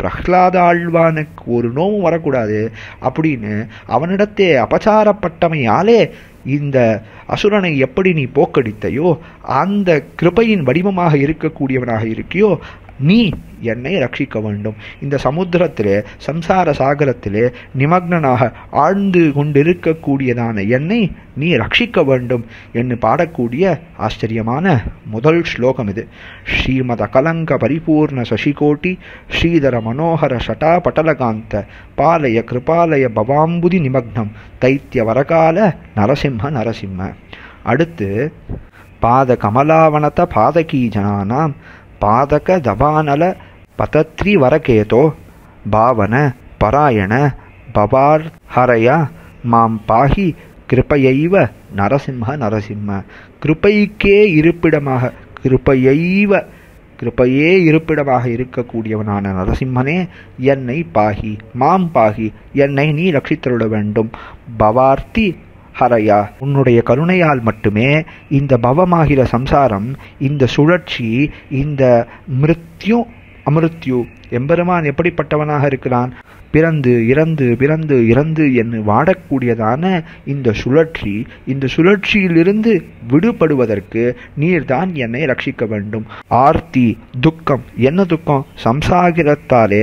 பிரகலாதாழ்வானுக்கு ஒரு நோவும் வரக்கூடாது அப்படின்னு அவனிடத்தே அபச்சாரப்பட்டமையாலே இந்த அசுரனை எப்படி நீ போக்கடித்தையோ அந்த கிருபையின் வடிவமாக இருக்கக்கூடியவனாக இருக்கியோ நீ என்னை ரட்சிக்க வேண்டும். இந்த சமுத்திரத்திலே சம்சார சாகரத்திலே நிமக்னாக ஆழ்ந்து கொண்டிருக்கக்கூடியதான என்னை நீ ரட்சிக்க வேண்டும் என்று பாடக்கூடிய ஆச்சரியமான முதல் ஸ்லோகம் இது. ஸ்ரீமத கலங்க பரிபூர்ண சசிகோட்டி ஸ்ரீதர மனோகர சட்டா பட்டலகாந்த பாலய கிருபாலய பவாம்புதி நிமக்னம் தைத்திய வரகால நரசிம்ம நரசிம்ம. அடுத்து பாத கமலாவனத பாதகீ ஜனானாம் பாதக தபானல பதத்ரி வரகேதோ பாவன பராயண பபார் ஹரையா மாம் பாஹி கிருபையைவ நரசிம்ம நரசிம்ம. கிருபைக்கே இருப்பிடமாக, கிருபையைவ கிருப்பையே இருப்பிடமாக இருக்கக்கூடியவனான நரசிம்மனே என்னை பாகி, மாம் பாகி, என்னை நீ ரட்சித்தருட வேண்டும். பவார்த்தி ஹரையா, உன்னுடைய கருணையால் மட்டுமே இந்த பவமாகிற சம்சாரம், இந்த சுழற்சி, இந்த மிருத்யு அமிருத்யு. எம்பெருமான் எப்படிப்பட்டவனாக இருக்கிறான்? பிறந்து இறந்து பிறந்து இறந்து என்று வாடக்கூடியதான இந்த சுழற்சி, இந்த சுழற்சியிலிருந்து விடுபடுவதற்கு நீர்தான் என்னை ரட்சிக்க வேண்டும். ஆர்த்தி துக்கம், என்ன துக்கம்? சம்சாரத்தாலே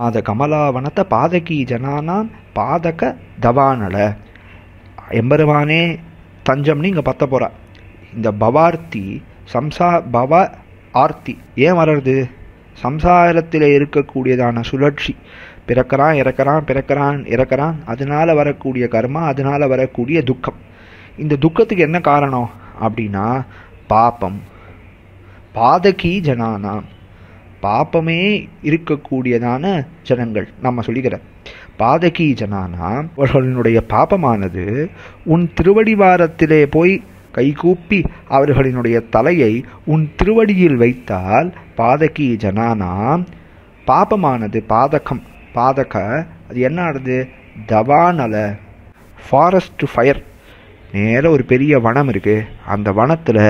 பாத கமலாவனத்தை பாதகி ஜனானான் பாதக தவானல. எம்பெருமானே தஞ்சம்னு இங்கே பத்த போறா. இந்த பவார்த்தி பவ ஆர்த்தி ஏன் வர்றது? சம்சாரத்தில் இருக்கக்கூடியதான சுழற்சி, பிறக்கிறான் இறக்கிறான் பிறக்கிறான் இறக்கிறான், அதனால வரக்கூடிய கர்மா, அதனால வரக்கூடிய துக்கம். இந்த துக்கத்துக்கு என்ன காரணம் அப்படின்னா பாபம். பாதகி ஜனானா, பாபமே இருக்கக்கூடியதான ஜனங்கள் நம்ம சொல்லிக்கிற பாதகி ஜனானா, அவர்களினுடைய பாபமானது உன் திருவடிவாரத்திலே போய் கைகூப்பி அவர்களினுடைய தலையை உன் திருவடியில் வைத்தால் பாதகி ஜனானாம் பாபமானது பாதகம் பாதக அது என்ன ஆடுது? தவானல ஃபாரஸ்ட் ஃபயர். நேர ஒரு பெரிய வனம் இருக்குது, அந்த வனத்தில்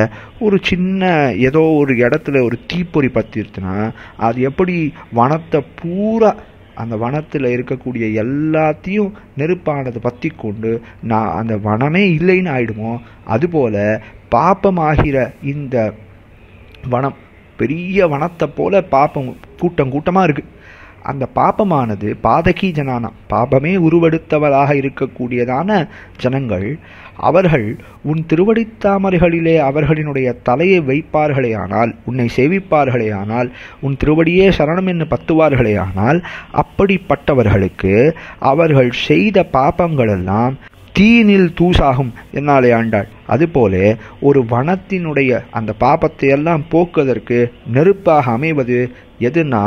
ஒரு சின்ன ஏதோ ஒரு இடத்துல ஒரு தீப்பொறி பற்றிடுச்சுன்னா அது எப்படி வனத்தை பூரா, அந்த வனத்தில் இருக்கக்கூடிய எல்லாத்தையும் நெருப்பானது பற்றி கொண்டு நான் அந்த வனமே இல்லைன்னு ஆயிடுமோ, அதுபோல பாப்பமாகிற இந்த வனம் பெரிய வனத்தை போல பாப்பம் கூட்டம் கூட்டமாக இருக்குது. அந்த பாப்பமானது பாதகி ஜனானா, பாபமே உருவெடுத்தவராக இருக்கக்கூடியதான ஜனங்கள், அவர்கள் உன் திருவடித்தாமரைகளிலே அவர்களினுடைய தலையை வைப்பார்களேயானால், உன்னை சேவிப்பார்களேயானால், உன் திருவடியே சரணம் என்று பத்துவார்களேயானால், அப்படிப்பட்டவர்களுக்கு அவர்கள் செய்த பாபங்களெல்லாம் தீனில் தூசாகும் என்னாலே ஆண்டாள். அதுபோல ஒரு வனத்தினுடைய அந்த பாபத்தை எல்லாம் போக்குவதற்கு நெருப்பாக அமைவது எதுனா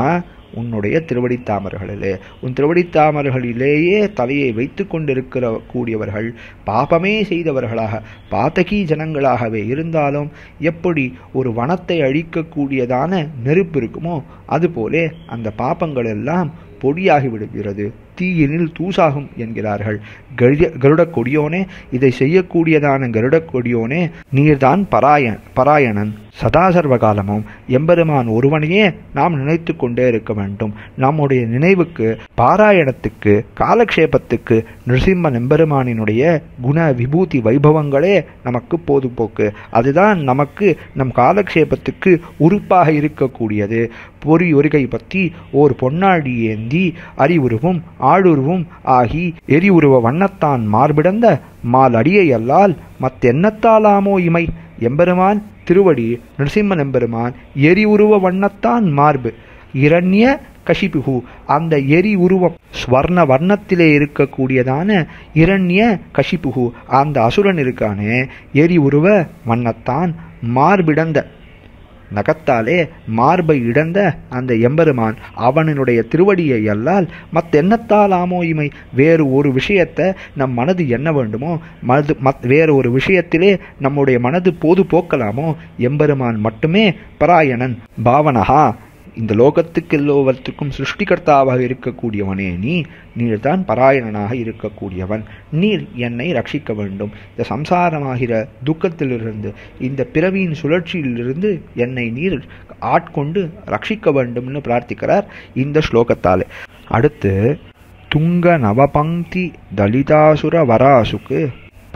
உன்னுடைய திருவடி தாமர்களிலே உன் திருவடி தாமர்களிலேயே தலையை வைத்து கொண்டிருக்கிற கூடியவர்கள் பாபமே செய்தவர்களாக பாதகி ஜனங்களாகவே இருந்தாலும் எப்படி ஒரு வனத்தை அழிக்கக்கூடியதான நெருப்பு இருக்குமோ அதுபோலே அந்த பாபங்கள் எல்லாம் பொடியாகி விடுகிறது, தீயினில் தூசாகும் என்கிறார்கள். கருட கொடியோனே, இதை செய்யக்கூடியதான கருட கொடியோனே, நீர்தான் பராயணன். சதாசர்வகாலமும் எம்பெருமான் ஒருவனையே நாம் நினைத்து கொண்டே இருக்க வேண்டும். நம்முடைய நினைவுக்கு, பாராயணத்துக்கு, காலக்ஷேபத்துக்கு நிருசிம்ம எம்பெருமானினுடைய குண விபூதி வைபவங்களே நமக்கு பொதுப்போக்கு. அதுதான் நமக்கு நம் காலக்ஷேபத்துக்கு உறுப்பாக இருக்கக்கூடியது. பொறியொருகை பற்றி ஓர் பொன்னாடி ஏந்தி அறிவுருவும் ஆளுருவும் ஆகி எரிவுருவ வண்ணத்தான் மார்பிடந்த மாலடியையல்லால் மத்தென்னத்தாலாமோ இமை. எம்பெருமான் திருவடி நிருசிம்மன் எம்பெருமான் எரிவுருவ வண்ணத்தான் மார்பு இரண்ய கஷிபிகு, அந்த எரி உருவம் ஸ்வர்ண வர்ணத்திலே இருக்கக்கூடியதான இரண்ய கஷிபிகு அந்த அசுரன் இருக்கானே, எரி உருவ வண்ணத்தான் மார்பிடந்த நகத்தாலே மார்பை இடந்த அந்த எம்பெருமான் அவனினுடைய திருவடியை அல்லால் மத்தென்னத்தால் ஆமோயிமை. வேறு ஒரு விஷயத்தை நம் மனது என்ன வேண்டுமோ, வேறு ஒரு விஷயத்திலே நம்முடைய மனது போது போக்கலாமோ, எம்பெருமான் மட்டுமே பராயணன். பாவனகா, இந்த லோகத்துக்கு எல்லோவற்றுக்கும் சிருஷ்டிகர்த்தாவாக இருக்கக்கூடியவனே நீ, நீர்தான் பராயணனாக இருக்கக்கூடியவன். நீர் என்னை ரட்சிக்க வேண்டும். இந்த சம்சாரமாகிற துக்கத்திலிருந்து, இந்த பிறவியின் சுழற்சியிலிருந்து என்னை நீர் ஆட்கொண்டு ரட்சிக்க வேண்டும்னு பிரார்த்திக்கிறார் இந்த ஸ்லோகத்தாலே. அடுத்து துங்க நவபங்கி தலிதாசுர வராசுக்கு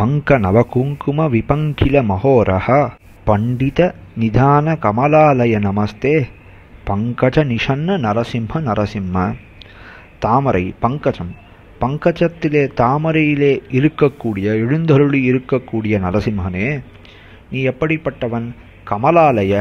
பங்க நவகுங்கும விபங்கில மகோரஹ பண்டித நிதான கமலாலய நமஸ்தே பங்கஜ நிஷன்ன நரசிம்ம நரசிம்ம. தாமரை பங்கஜம், பங்கஜத்திலே தாமரையிலே இருக்கக்கூடிய எழுந்தருளி இருக்கக்கூடிய நரசிம்மனே நீ எப்படிப்பட்டவன்? கமலாலய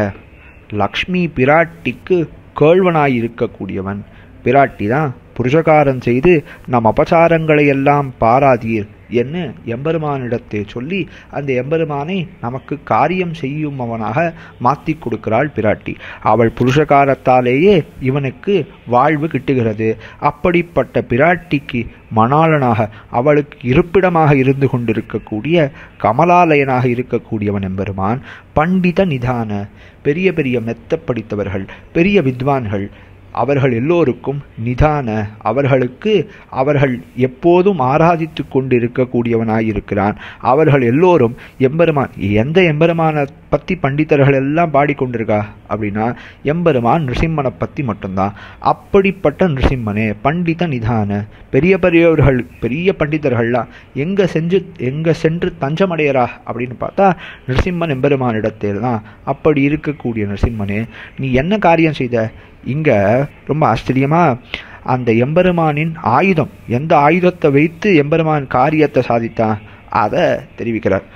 லக்ஷ்மி பிராட்டிக்கு கேழ்வனாய் இருக்கக்கூடியவன். பிராட்டி தான் புருஷகாரம் செய்து நம் அபசாரங்களை எல்லாம் பாராதீர் என்று எம்பெருமானிடத்தை சொல்லி அந்த எம்பெருமானை நமக்கு காரியம் செய்யும் அவனாக மாற்றி கொடுக்கிறாள் பிராட்டி. அவள் புருஷகாரத்தாலேயே இவனுக்கு வாழ்வு கிட்டுகிறது. அப்படிப்பட்ட பிராட்டிக்கு மணாளனாக, அவளுக்கு இருப்பிடமாக இருந்து கொண்டிருக்கக்கூடிய கமலாலயனாக இருக்கக்கூடியவன் எம்பெருமான். பண்டித நிதான, பெரிய பெரிய மெத்த படித்தவர்கள், பெரிய வித்வான்கள், அவர்கள் எல்லோருக்கும் நிதான, அவர்களுக்கு அவர்கள் எப்போதும் ஆராதித்து கொண்டு இருக்கக்கூடியவனாயிருக்கிறான். அவர்கள் எல்லோரும் எம்பெருமான். எந்த எம்பெருமானை பற்றி பண்டிதர்கள் எல்லாம் பாடிக்கொண்டிருக்கா அப்படின்னா எம்பெருமான் நிருசிம்மனை பற்றி மட்டும்தான். அப்படிப்பட்ட நிருசிம்மனே பண்டித நிதான, பெரிய பெரியவர்கள், பெரிய பண்டிதர்கள்லாம் எங்கே சென்று தஞ்சமடையரா அப்படின்னு பார்த்தா நிருசிம்மன் எம்பெருமானிடத்தில் தான். அப்படி இருக்கக்கூடிய நிருசிம்மனே நீ என்ன காரியம் செய்த? இங்கே ரொம்ப ஆச்சரியமாக அந்த எம்பெருமானின் ஆயுதம், எந்த ஆயுதத்தை வைத்து எம்பெருமான் காரியத்தை சாதித்தான் அதை தெரிவிக்கிறார்.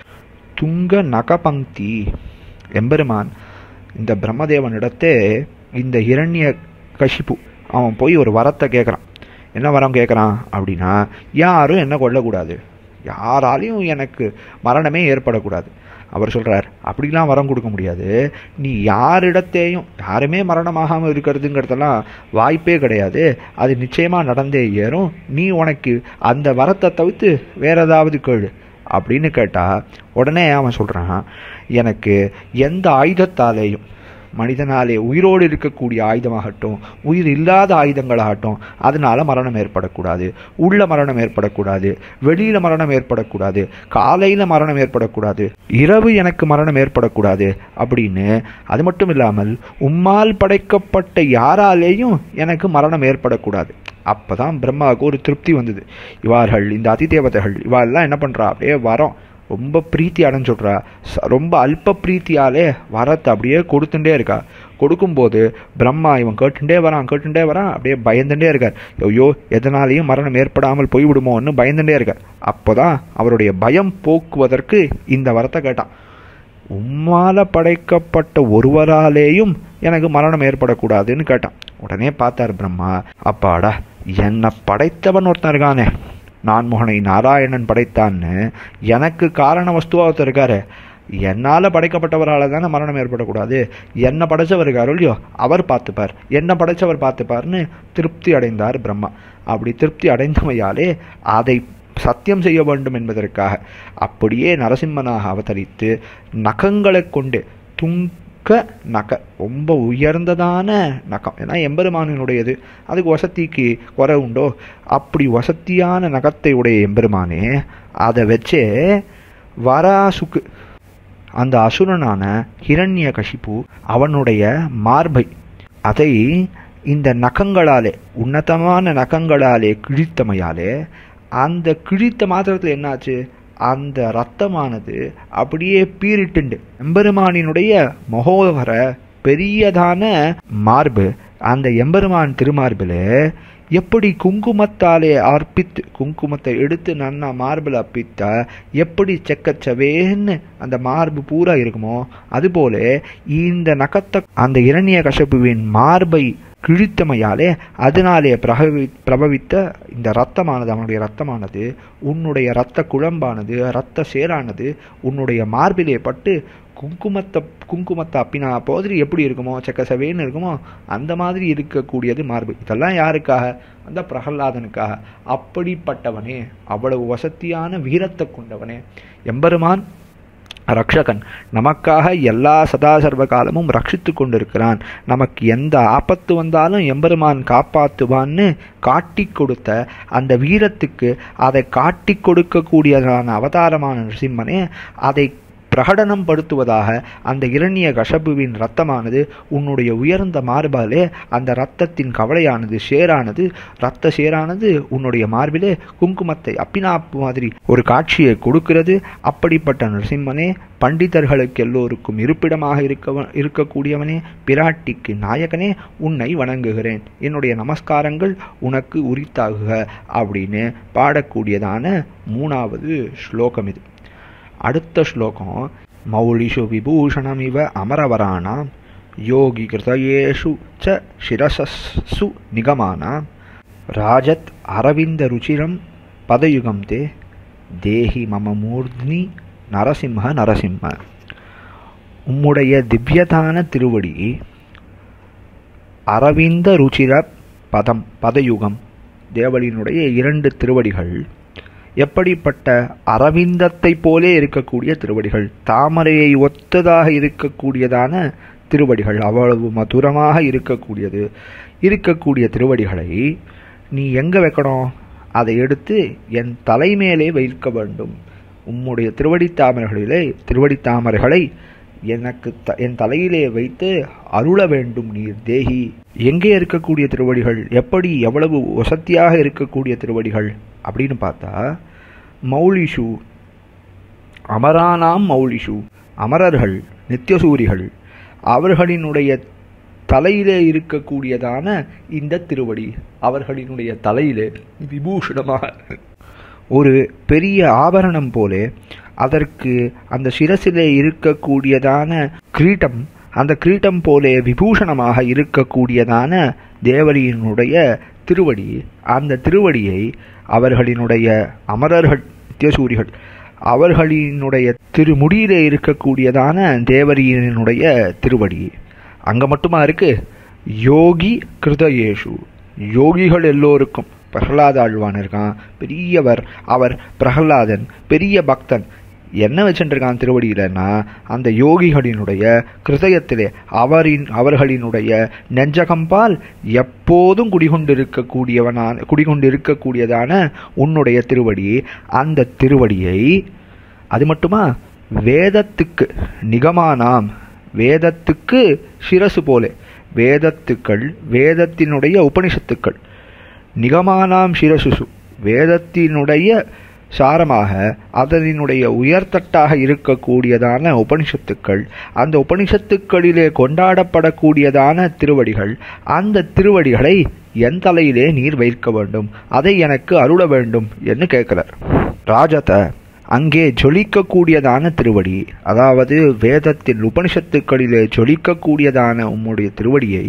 துங்க நகபங்கி, எம்பெருமான் இந்த பிரம்மதேவனிடத்தே இந்த இரண்ய கஷிப்பு அவன் போய் ஒரு வரத்தை கேட்குறான். என்ன வரம் கேட்குறான் அப்படின்னா, யாரும் என்ன கொல்லக்கூடாது, யாராலையும் எனக்கு மரணமே ஏற்படக்கூடாது. அவர் சொல்கிறார், அப்படிலாம் வரம் கொடுக்க முடியாது, நீ யாரிடத்தையும் யாருமே மரணமாகாமல் இருக்கிறதுங்கிறதெல்லாம் வாய்ப்பே கிடையாது, அது நிச்சயமாக நடந்தே ஏறும். நீ உனக்கு அந்த வரத்தை தவிர்த்து வேற ஏதாவது கேளு அப்படின்னு கேட்டால் உடனே அவன் சொல்கிறான், எனக்கு எந்த ஆயுதத்தாலேயும், மனிதனாலே உயிரோடு இருக்கக்கூடிய ஆயுதமாகட்டும், உயிர் இல்லாத ஆயுதங்களாகட்டும், அதனால் மரணம் ஏற்படக்கூடாது, உள்ள மரணம் ஏற்படக்கூடாது, வெளியில் மரணம் ஏற்படக்கூடாது, காலையில் மரணம் ஏற்படக்கூடாது, இரவு எனக்கு மரணம் ஏற்படக்கூடாது அப்படின்னு. அது மட்டும் இல்லாமல் உம்மால் படைக்கப்பட்ட யாராலேயும் எனக்கு மரணம் ஏற்படக்கூடாது. அப்போ தான் பிரம்மாவுக்கு ஒரு திருப்தி வந்தது. இவர்கள், இந்த அதிதேவதைகள், இவாள்லாம் என்ன பண்ணுறா, அப்படியே வரோம் ரொம்ப பிரீத்தி அடைஞ்சுட்றா, ரொம்ப அல்ப பிரீத்தியாலே வரத்தை அப்படியே கொடுத்துட்டே இருக்கா. கொடுக்கும்போது பிரம்மா இவன் கேட்டுட்டே வரான் அப்படியே பயந்துட்டே இருக்கார். ஐயோ, எதனாலேயும் மரணம் ஏற்படாமல் போய்விடுமோன்னு பயந்துட்டே இருக்கார். அப்போ தான் அவருடைய பயம் போக்குவதற்கு இந்த வரத்தை கேட்டான். உம்மால் படைக்கப்பட்ட ஒருவராலேயும் எனக்கு மரணம் ஏற்படக்கூடாதுன்னு கேட்டான். உடனே பார்த்தார் பிரம்மா, அப்பாடா, என்னை படைத்தவன் ஒருத்தன் இருக்கானே, நான் முகனை நாராயணன் படைத்தான்னு எனக்கு காரண வஸ்துவாக இருக்காரு, என்னால் படைக்கப்பட்டவரால் தான் மரணம் ஏற்படக்கூடாது, என்னை படைச்சவர் இருக்காரோல்லையோ அவர் பார்த்துப்பார், என்னை படைச்சவர் பார்த்துப்பார்னு திருப்தி அடைந்தார் பிரம்மா. அப்படி திருப்தி அடைந்தமையாலே அதை சத்தியம் செய்ய வேண்டும் என்பதற்காக அப்படியே நரசிம்மனாக அவதரித்து நகங்களை கொண்டு நக ரொம்ப உயர்ந்ததான நகம், ஏன்னா எம்பெருமானினுடையது, அதுக்கு வசதிக்கு குறை உண்டோ, அப்படி வசதியான நகத்தை உடைய எம்பெருமானே அதை வச்சே வராசுக்கு அந்த அசுரனான ஹிரண்ய கஷிப்பு அவனுடைய மார்பை அதை இந்த நகங்களாலே உன்னதமான நகங்களாலே கிழித்தமையாலே அந்த கிழித்த மாத்திரத்தில் என்னாச்சு, அந்த இரத்தமானது அப்படியே பீரிட்டுண்டு எம்பெருமானினுடைய மகோகர பெரியதான மார்பு அந்த எம்பெருமான் திருமார்பில் எப்படி குங்குமத்தாலே அர்ப்பித்து குங்குமத்தை எடுத்து நன்னா மார்பில் அர்ப்பித்தா எப்படி செக்கச்சவேன்னு அந்த மார்பு பூரா இருக்குமோ அதுபோல இந்த நகத்தை அந்த இரண்ய கஷப்புவின் மார்பை கிழித்தமையாலே அதனாலே பிரபவித்த இந்த இரத்தமானது அவனுடைய இரத்தமானது உன்னுடைய இரத்த குழம்பானது இரத்த சேரானது உன்னுடைய மார்பிலே பட்டு குங்குமத்தை அப்பினா போதிரி எப்படி இருக்குமோ செக்கசவேன்னு இருக்குமோ அந்த மாதிரி இருக்கக்கூடியது மார்பு. இதெல்லாம் யாருக்காக? அந்த பிரகலாதனுக்காக. அப்படிப்பட்டவனே, அவ்வளவு வசதியான வீரத்தை கொண்டவனே எம்பெருமான் ரக்ஷகன் நமக்காக எல்லா சதாசர்வ காலமும் ரட்சித்து கொண்டிருக்கிறான். நமக்கு எந்த ஆபத்து வந்தாலும் எம்பெருமான் காப்பாற்றுவான்னு காட்டி கொடுத்த அந்த வீரத்துக்கு அதை காட்டி கொடுக்கக்கூடியதான அவதாரமான நரசிம்மனே அதை பிரகடனம் படுத்துவதாக அந்த இரண்ய கஷபுவின் இரத்தமானது உன்னுடைய உயர்ந்த மார்பாலே அந்த இரத்தத்தின் கவலையானது சேரானது இரத்த சேரானது உன்னுடைய மார்பிலே குங்குமத்தை அப்பினாப்பு மாதிரி ஒரு காட்சியை கொடுக்கிறது. அப்படிப்பட்ட நரசிம்மனே பண்டிதர்களுக்கு எல்லோருக்கும் இருப்பிடமாக இருக்கக்கூடியவனே பிராட்டிக்கு நாயகனே உன்னை வணங்குகிறேன், என்னுடைய நமஸ்காரங்கள் உனக்கு உரித்தாகுக அப்படின்னு பாடக்கூடியதான மூணாவது ஸ்லோகம் இது. அடுத்த ஸ்லோகம் மௌலிஷு விபூஷணமிவ அமரவராணாம் யோகி கிருதயேஷு ச சிரசஸ்ஸு நிகமானாம் ராஜத் அரவிந்த ருச்சிரம் பதயுகம் தே தேஹி மம மூர்த்னி நரசிம்ம நரசிம்ம. உம்முடைய திவ்யதான திருவடி அரவிந்த ருச்சிர பதம் பதயுகம் தேவலினுடைய இரண்டு திருவடிகள் எப்படிப்பட்ட அரவிந்தத்தை போலே இருக்கக்கூடிய திருவடிகள், தாமரையை ஒத்ததாக இருக்கக்கூடியதான திருவடிகள், அவ்வளவு மதுரமாக இருக்கக்கூடிய திருவடிகளை நீ எங்கே வைக்கணும்? அதை எடுத்து என் தலைமேலே வைக்க வேண்டும். உம்முடைய திருவடித்தாமரைகளை எனக்கு என் தலையிலே வைத்து அருள வேண்டும் நீர் தேகி. எங்கே இருக்கக்கூடிய திருவடிகள், எப்படி எவ்வளவு வசதியாக இருக்கக்கூடிய திருவடிகள் அப்படின்னு பார்த்தா மௌலிஷு அமரானாம் மௌலிஷு அமரர்கள் நித்தியசூரிகள் அவர்களினுடைய தலையிலே இருக்கக்கூடியதான இந்த திருவடி அவர்களினுடைய தலையிலே விபூஷணமாக ஒரு பெரிய ஆபரணம் போலே அதற்கு அந்த சிரசிலே இருக்கக்கூடியதான கிரீட்டம் அந்த கிரீட்டம் போலே விபூஷணமாக இருக்கக்கூடியதான தேவரியினுடைய திருவடி அந்த திருவடியை அவர்களினுடைய அமரர்கள் நித்தியசூரிகள் அவர்களினுடைய திருமுடியிலே இருக்கக்கூடியதான தேவரியினுடைய திருவடி அங்கே மட்டுமா இருக்கு. யோகி கிருதயேஷு யோகிகள் எல்லோருக்கும் பிரகலாத ஆழ்வான் இருக்கான் பெரியவர், அவர் பிரகலாதன் பெரிய பக்தன், என்ன வச்சுருக்கான் திருவடியிலன்னா அந்த யோகிகளினுடைய கிருதயத்திலே அவர்களினுடைய நெஞ்சகம்பால் எப்போதும் குடிகொண்டிருக்கக்கூடியதான உன்னுடைய திருவடி. அந்த திருவடியை அது மட்டுமா வேதத்துக்கு நிகமானாம் வேதத்துக்கு சிரசு போலே வேதத்துக்கள் வேதத்தினுடைய உபனிஷத்துக்கள் நிகமானாம் சிரசுசு வேதத்தினுடைய சாரமாக அதனுடைய உயர்தட்டாக இருக்கக்கூடியதான உபனிஷத்துக்கள் அந்த உபனிஷத்துக்களிலே கொண்டாடப்படக்கூடியதான திருவடிகள் அந்த திருவடிகளை என் தலையிலே நீர் வைக்க வேண்டும், அதை எனக்கு அருள வேண்டும் என்று கேட்கிறார். ராஜத்தை அங்கே ஜொலிக்கக்கூடியதான திருவடி அதாவது வேதத்தின் உபனிஷத்துக்களிலே ஜொலிக்கக்கூடியதான உம்முடைய திருவடியை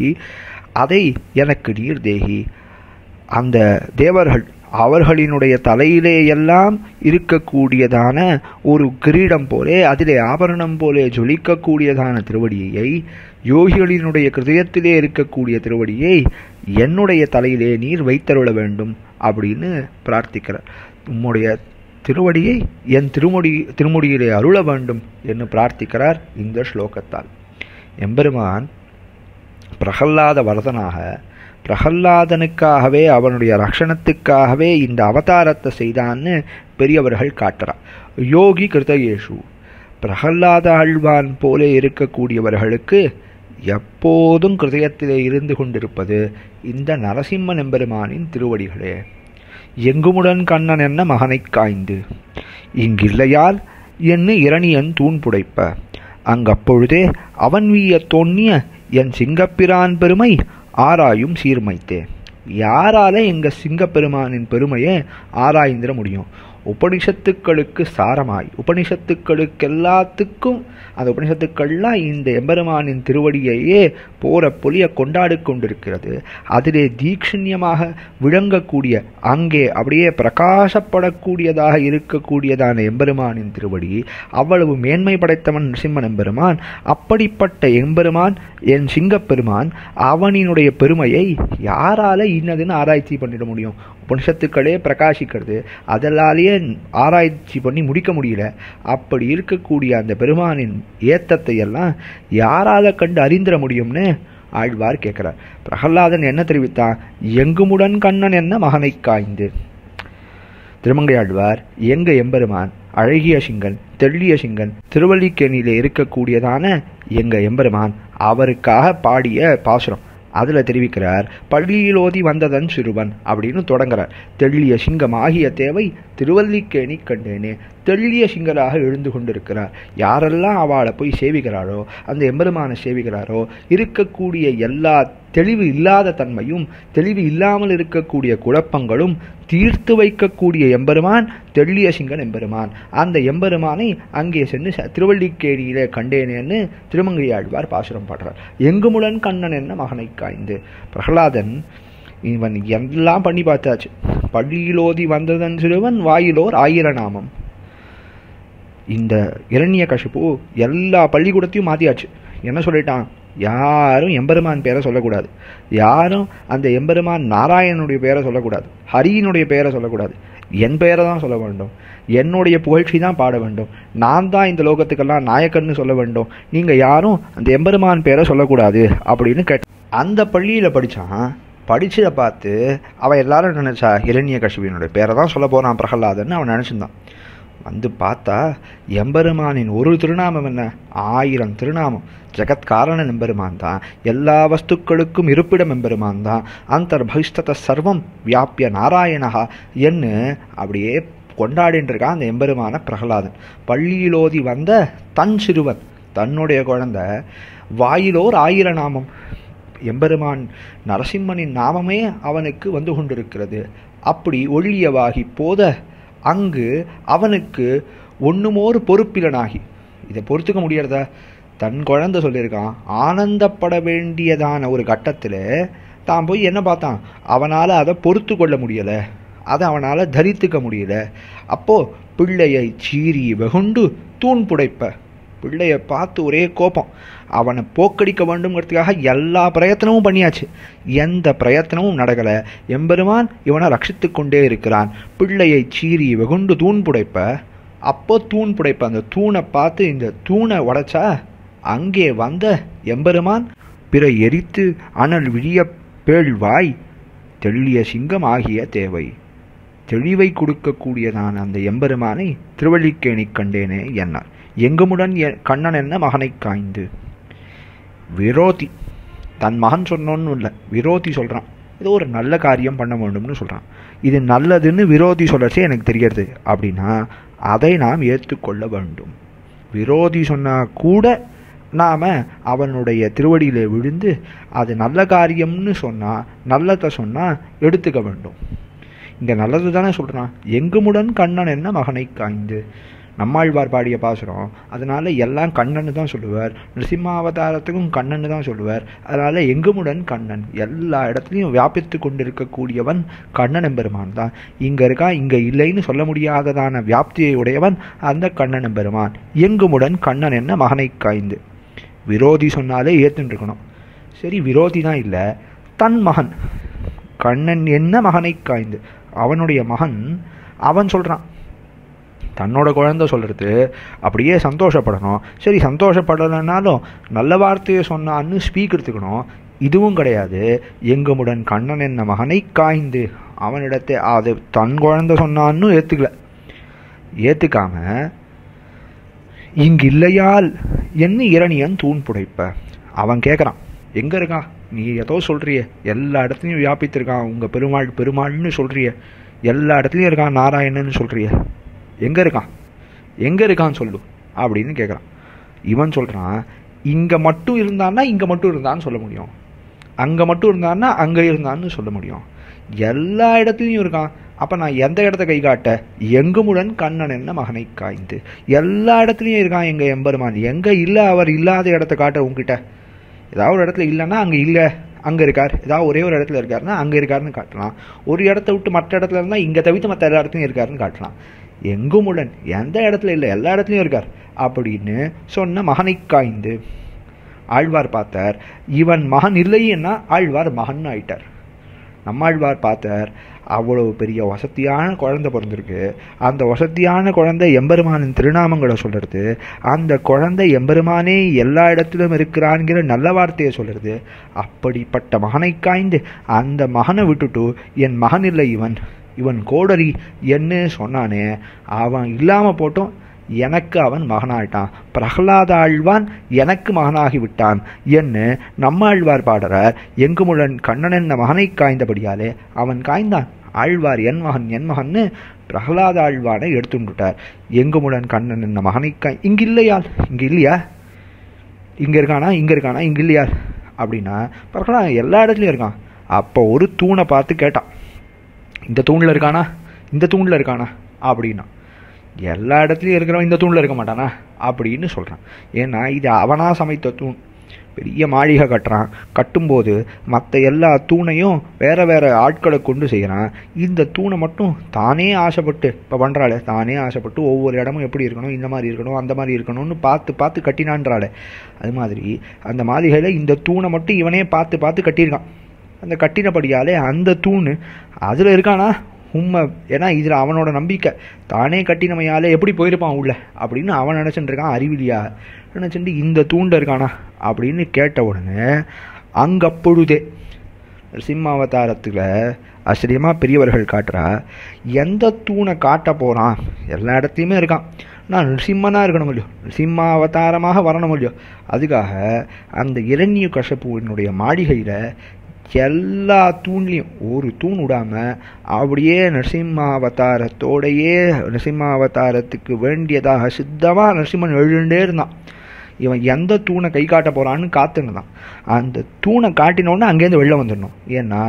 அதை எனக்கு நீர் தேகி. அந்த தேவர்கள் அவர்களினுடைய தலையிலேயெல்லாம் இருக்கக்கூடியதான ஒரு கிரீடம் போலே, அதிலே ஆபரணம் போலே ஜொலிக்கக்கூடியதான திருவடியை, யோகிகளினுடைய கிருதயத்திலே இருக்கக்கூடிய திருவடியை என்னுடைய தலையிலே நீர் வைத்தருள வேண்டும் அப்படின்னு பிரார்த்திக்கிறார். உம்முடைய திருவடியை என் திருமுடியிலே அருள வேண்டும் என்று பிரார்த்திக்கிறார் இந்த ஸ்லோகத்தால். எம்பெருமான் பிரகல்லாத வரதனாக, பிரகல்லாதனுக்காகவே அவனுடைய ரக்ஷணத்துக்காகவே இந்த அவதாரத்தை செய்தான்னு பெரியவர்கள் காட்டுறார். யோகி கிருதயேஷு, பிரகல்லாத ஆழ்வான் போலே இருக்கக்கூடியவர்களுக்கு எப்போதும் கிருதயத்திலே இருந்து கொண்டிருப்பது இந்த நரசிம்மன் எம்பெருமானின் திருவடிகளே. எங்குமுடன் கண்ணன் என்ன மகனை காய்ந்து, இங்கில்லையால் என்ன இரணியன் தூண் புடைப்ப, அங்கப்பொழுதே அவன் வீய தோன்னிய என் சிங்கப்பிரான் பெருமை ஆராயும் சீர்மைத்தே. யாரால எங்கள் சிங்கப்பெருமானின் பெருமையை ஆராய்ந்திட முடியும்? உபனிஷத்துக்களுக்கு சாரமாய், உபனிஷத்துக்களுக்கெல்லாத்துக்கும் அந்த உபனிஷத்துக்கள்லாம் இந்த எம்பெருமானின் திருவடியையே போற பொலிய கொண்டாடி கொண்டிருக்கிறது. அதிலே தீட்சண்யமாக விளங்கக்கூடிய, அங்கே அப்படியே பிரகாசப்படக்கூடியதாக இருக்கக்கூடியதான எம்பெருமானின் திருவடி அவ்வளவு மேன்மை படைத்தவன் நரசிம்மன் எம்பெருமான். அப்படிப்பட்ட எம்பெருமான் என் சிங்கப்பெருமான், அவனினுடைய பெருமையை யாரால இன்னதுன்னு ஆராய்ச்சி பண்ணிட முடியும்? உபனிஷத்துக்களே பிரகாசிக்கிறது, அதெல்லாலேயே ஆராய்ச்சி பண்ணி முடிக்க முடியல. அப்படி இருக்கக்கூடிய அந்த பெருமானின் ஏத்தத்தை எல்லாம் யாரால கண்டு அறிந்திட முடியும்னு ஆழ்வார் கேட்கிறார். பிரகல்லாதன் என்ன தெரிவித்தான்? எங்குமுடன் கண்ணன் என்ன மகனை காய்ந்து. திருமங்கை ஆழ்வார் எங்க எம்பெருமான் அழகிய சிங்கன், தெள்ளிய சிங்கன், திருவல்லிக்கேணியில இருக்கக்கூடியதான எங்க எம்பெருமான் அவருக்காக பாடிய பாசுரம் அதில் தெரிவிக்கிறார். பள்ளியிலோதி வந்ததன் சிறுவன் அப்படின்னு தொடங்குறார். தெள்ளிய சிங்கம் ஆகிய தேவை திருவல்லிக்கேணி கண்டேனே. தெள்ளிய சிங்கராக எழுந்து கொண்டிருக்கிறார். யாரெல்லாம் அவளை போய் சேவிக்கிறாரோ, அந்த எம்பெருமானை சேவிக்கிறாரோ, இருக்கக்கூடிய எல்லா தெளிவு இல்லாத தன்மையும், தெளிவு இல்லாமல் இருக்கக்கூடிய குழப்பங்களும் தீர்த்து வைக்கக்கூடிய எம்பெருமான் தெள்ளிய சிங்கன் எம்பெருமான். அந்த எம்பெருமானை அங்கே சென்று திருவல்லிக்கேணியிலே கண்டேனேன்னு திருமங்கை ஆழ்வார் பாசுரம் பாடுறார். எங்குமுடன் கண்ணன் என்ன மகனை காய்ந்து. பிரகலாதன் இவன் எல்லாம் பண்ணி பார்த்தாச்சு. பள்ளியிலோதி வந்ததன் சிறுவன், வாயிலோர் ஆயிரநாமம். இந்த இரண்ய கஷிப்பு எல்லா பள்ளிக்கூடத்தையும் மாத்தியாச்சு. என்ன சொல்லிட்டான்? யாரும் எம்பெருமான் பேரை சொல்லக்கூடாது, யாரும் அந்த எம்பெருமான் நாராயணனுடைய பேரை சொல்லக்கூடாது, ஹரியினுடைய பேரை சொல்லக்கூடாது, என் பெயரை தான் சொல்ல வேண்டும், என்னுடைய புகழ்ச்சி தான் பாட வேண்டும், நான் தான் இந்த லோகத்துக்கெல்லாம் நாயக்கன்னு சொல்ல வேண்டும், நீங்கள் யாரும் அந்த எம்பெருமான் பேரை சொல்லக்கூடாது அப்படின்னு கேட்ட அந்த பள்ளியில் படித்தான். படித்ததை பார்த்து அவன் எல்லாரும் நினச்சா இரண்ய கஷிபினுடைய பேரை தான் சொல்ல போகிறான் பிரகலாதன்னு அவன் நினச்சிருந்தான். வந்து பார்த்தா எம்பெருமானின் ஒரு திருநாமம் என்ன? 1000 திருநாமம். ஜகத்காரணன் எம்பெருமான் தான், எல்லா வஸ்துக்களுக்கும் இருப்பிடம் எம்பெருமான் தான், அந்தர்பகிஷ்டத சர்வம் வியாபிய நாராயணகா என்று அப்படியே கொண்டாடின்றிருக்கான் அந்த எம்பெருமான பிரகலாதன். பள்ளியிலோதி வந்த தன் சிறுவன், தன்னுடைய குழந்த, வாயிலோர் ஆயிரநாமம். எம்பெருமான் நரசிம்மனின் நாமமே அவனுக்கு வந்து கொண்டிருக்கிறது. அப்படி ஒழியவாகி போத அங்கு அவனுக்கு ஒண்ணுமோர் பொறுப்பிலனாகி, இதை பொறுத்துக்க முடியறதா? தன் குழந்தை சொல்லியிருக்கான், ஆனந்தப்பட வேண்டியதான ஒரு கட்டத்தில் தான் போய் என்ன பார்த்தான்? அவனால் அதை பொறுத்து கொள்ள முடியலை, அதை அவனால் தரித்துக்க முடியல. அப்போது பிள்ளையை சீறி வெகுண்டு தூண் புடைப்ப, பிள்ளையை பார்த்து ஒரே கோபம், அவனை போக்கடிக்க வேண்டும்ங்கிறதுக்காக எல்லா பிரயத்தனமும் பண்ணியாச்சு, எந்த பிரயத்தனமும் நடக்கலை. எம்பெருமான் இவனை ரட்சித்து கொண்டே இருக்கிறான். பிள்ளையை சீறி வெகுண்டு தூண் புடைப்ப, அப்போ தூண் புடைப்ப, அந்த தூணை பார்த்து இந்த தூணை உடைச்சா அங்கே வந்த எம்பெருமான் பிற எரித்து அனல் விழிய பேழ்வாய் தெள்ளிய சிங்கம் ஆகிய தேவை. தெளிவை கொடுக்கக்கூடியதான அந்த எம்பெருமானை திருவல்லிக்கேணி கண்டேனே என்னார். எங்குமுடன் கண்ணன் என்ன மகனை காய்ந்து. விரோதி தன் மகன் சொன்னோன்னு இல்லை, விரோதி சொல்கிறான், ஏதோ ஒரு நல்ல காரியம் பண்ண வேண்டும்னு சொல்கிறான். இது நல்லதுன்னு விரோதி சொல்லச்சே எனக்கு தெரியறது அப்படின்னா அதை நாம் ஏற்றுக்கொள்ள வேண்டும். விரோதி சொன்னால் கூட நாம் அவனுடைய திருவடியில் விழுந்து அது நல்ல காரியம்னு சொன்னால், நல்லதை சொன்னால் எடுத்துக்க வேண்டும். இங்கே நல்லது தானே சொல்கிறான். எங்குமுடன் கண்ணன் என்ன மகனை காய்ந்து. நம்மாழ்வார் பாடிய பாசுரம். அதனால் எல்லாம் கண்ணன்னு தான் சொல்லுவார். நிருசிம்மாவதாரத்துக்கும் கண்ணன்னு தான் சொல்லுவார். அதனால் எங்குமுடன் கண்ணன், எல்லா இடத்துலையும் வியாபித்து கொண்டிருக்கக்கூடியவன் கண்ணன் எம்பெருமான் தான். இங்கே இருக்கான், இங்கே இல்லைன்னு சொல்ல முடியாததான வியாப்தியை உடையவன் அந்த கண்ணன் எம்பெருமான். எங்குமுடன் கண்ணன் என்ன மகனை காய்ந்து, விரோதி சொன்னாலே ஏற்றுன்னு இருக்கணும். சரி, விரோதினா இல்லை, தன் மகன் கண்ணன் என்ன மகனை காய்ந்து, அவனுடைய மகன். அவன் சொல்கிறான், தன்னோட குழந்தை சொல்கிறது, அப்படியே சந்தோஷப்படணும். சரி, சந்தோஷப்படலைன்னாலும் நல்ல வார்த்தையை சொன்னான்னு ஸ்பீக்கெடுத்துக்கணும். இதுவும் கிடையாது. எங்குமுடன் கண்ணன் என்ன மகனை காய்ந்து, அவனிடத்தை அது தன் குழந்தை சொன்னான்னு ஏற்றுக்கல. ஏற்றுக்காம இங்கு இல்லையால் என்ன இரணியன் தூண் புடைப்ப. அவன் கேட்குறான், எங்கே இருக்கா, நீ ஏதோ சொல்கிறிய, எல்லா இடத்துலையும் வியாபித்திருக்கான், உங்கள் பெருமாள் பெருமாள்னு சொல்கிறிய, எல்லா இடத்துலையும் இருக்கான் நாராயணன்னு சொல்கிறிய, எங்கே இருக்கான், எங்கே இருக்கான்னு சொல்லு அப்படின்னு கேட்குறான். இவன் சொல்கிறான், இங்கே மட்டும் இருந்தான்னா இங்கே மட்டும் இருந்தான்னு சொல்ல முடியும், அங்கே மட்டும் இருந்தான்னா அங்கே இருந்தான்னு சொல்ல முடியும், எல்லா இடத்துலையும் இருக்கான். அப்போ நான் எந்த இடத்த கை காட்ட? எங்குமுடன் கண்ணன் என்ன மகனை காய்ந்து, எல்லா இடத்துலையும் இருக்கான் எங்கள் எம்பெருமான். எங்கே இல்லை அவர் இல்லாத இடத்த காட்ட உங்ககிட்ட. ஏதாவது ஒரு இடத்துல இல்லைன்னா அங்கே இல்லை, அங்கே இருக்கார். ஏதாவது ஒரே ஒரு இடத்துல இருக்காருன்னா அங்கே இருக்காருன்னு காட்டலாம். ஒரு இடத்த விட்டு மற்ற இடத்துல இருந்தால் இங்கே தவிர்த்து மற்ற எல்லா இடத்துலையும் இருக்காருன்னு காட்டலாம். எங்குமுடன் எந்த இடத்துல இல்லை, எல்லா இடத்துலையும் இருக்கார் அப்படின்னு சொன்ன மகனை காய்ந்து ஆழ்வார் பார்த்தார். இவன் மகன் இல்லைன்னா ஆழ்வார் மகன் ஆயிட்டார். நம்மாழ்வார் பார்த்தார், அவ்வளோ பெரிய வசதியான குழந்தை பிறந்திருக்கு. அந்த வசதியான குழந்தை எம்பெருமானின் திருநாமங்களை சொல்கிறது. அந்த குழந்தை எம்பெருமானே எல்லா இடத்திலும் இருக்கிறான்கிற நல்ல வார்த்தையை சொல்கிறது. அப்படிப்பட்ட மகனை காய்ந்து அந்த மகனை விட்டுட்டு என் மகன் இல்லை, இவன் இவன் கோடரி என்ன சொன்னானே, அவன் இல்லாமல் போட்டோம், எனக்கு அவன் மகனாயிட்டான். பிரகலாத ஆழ்வான் எனக்கு மகனாகி விட்டான் என்று நம்மாழ்வார் பாடுறார். எங்குமுடன் கண்ணன் என்ன மகனை காய்ந்தபடியாலே அவன் காய்ந்தான். ஆழ்வார் என் மகன் என் மகன்னு பிரகலாத ஆழ்வானை எடுத்துட்டார். எங்குமுடன் கண்ணன் என்ன மகனை காய், இங்கு இல்லையால், இங்கு இல்லையா, இங்கே இருக்கானா, இங்கே இருக்கானா, இங்கு இல்லையால் அப்படின்னா பிரகலாத எல்லா இடத்துலையும் இருக்கான். அப்போ ஒரு தூணை பார்த்து கேட்டான், இந்த தூணில் இருக்கானா, இந்த தூணில் இருக்கானா அப்படின்னா எல்லா இடத்துலையும் இருக்கிறவன் இந்த தூணில் இருக்க மாட்டானா அப்படின்னு சொல்கிறான். ஏன்னா இது அவனாக சமைத்த தூண். பெரிய மாளிகை கட்டுறான். கட்டும்போது மற்ற எல்லா தூணையும் வேறு வேறு ஆட்களை கொண்டு செய்கிறான். இந்த தூணை மட்டும் தானே ஆசைப்பட்டு இப்போ பண்ணுறாள். தானே ஆசைப்பட்டு ஒவ்வொரு இடமும் எப்படி இருக்கணும், இந்த மாதிரி இருக்கணும், அந்த மாதிரி இருக்கணும்னு பார்த்து பார்த்து கட்டினான்றாள். அது மாதிரி அந்த மாளிகையில் இந்த தூணை மட்டும் இவனே பார்த்து பார்த்து கட்டியிருக்கான். அந்த கட்டினபடியாலே அந்த தூண் அதில் இருக்கானா உண்மை. ஏன்னா இதில் அவனோட நம்பிக்கை, தானே கட்டினமையாலே எப்படி போயிருப்பான் உள்ள அப்படின்னு அவன் நினச்சிட்டுருக்கான். அறிவிலியா நினச்சிட்டு இந்த தூண்டு இருக்கானா அப்படின்னு கேட்ட உடனே அங்கே அப்பொழுதே சிம்மாவதாரத்தில் ஆச்சரியமாக பெரியவர்கள் காட்டுறா, எந்த தூணை காட்ட போகிறான், எல்லா இடத்துலையுமே இருக்கான், நான் நிருசிம்மனாக இருக்கணும் இல்லையோ, நிருசிம்ம அவதாரமாக வரணும் இல்லையோ, அதுக்காக அந்த இரண்ய கஷப்புனுடைய மாளிகையில் எல்லா தூண்லேயும் ஒரு தூண் விடாமல் அப்படியே நரசிம்மாவதாரத்தோடையே நரசிம்மாவதாரத்துக்கு வேண்டியதாக சித்தமாக நரசிம்மன் எழுண்டே இருந்தான். இவன் எந்த தூணை கை காட்ட போகிறான்னு காத்துருந்தான். அந்த தூணை காட்டினோடனே அங்கேருந்து வெளில வந்துடணும். ஏன்னா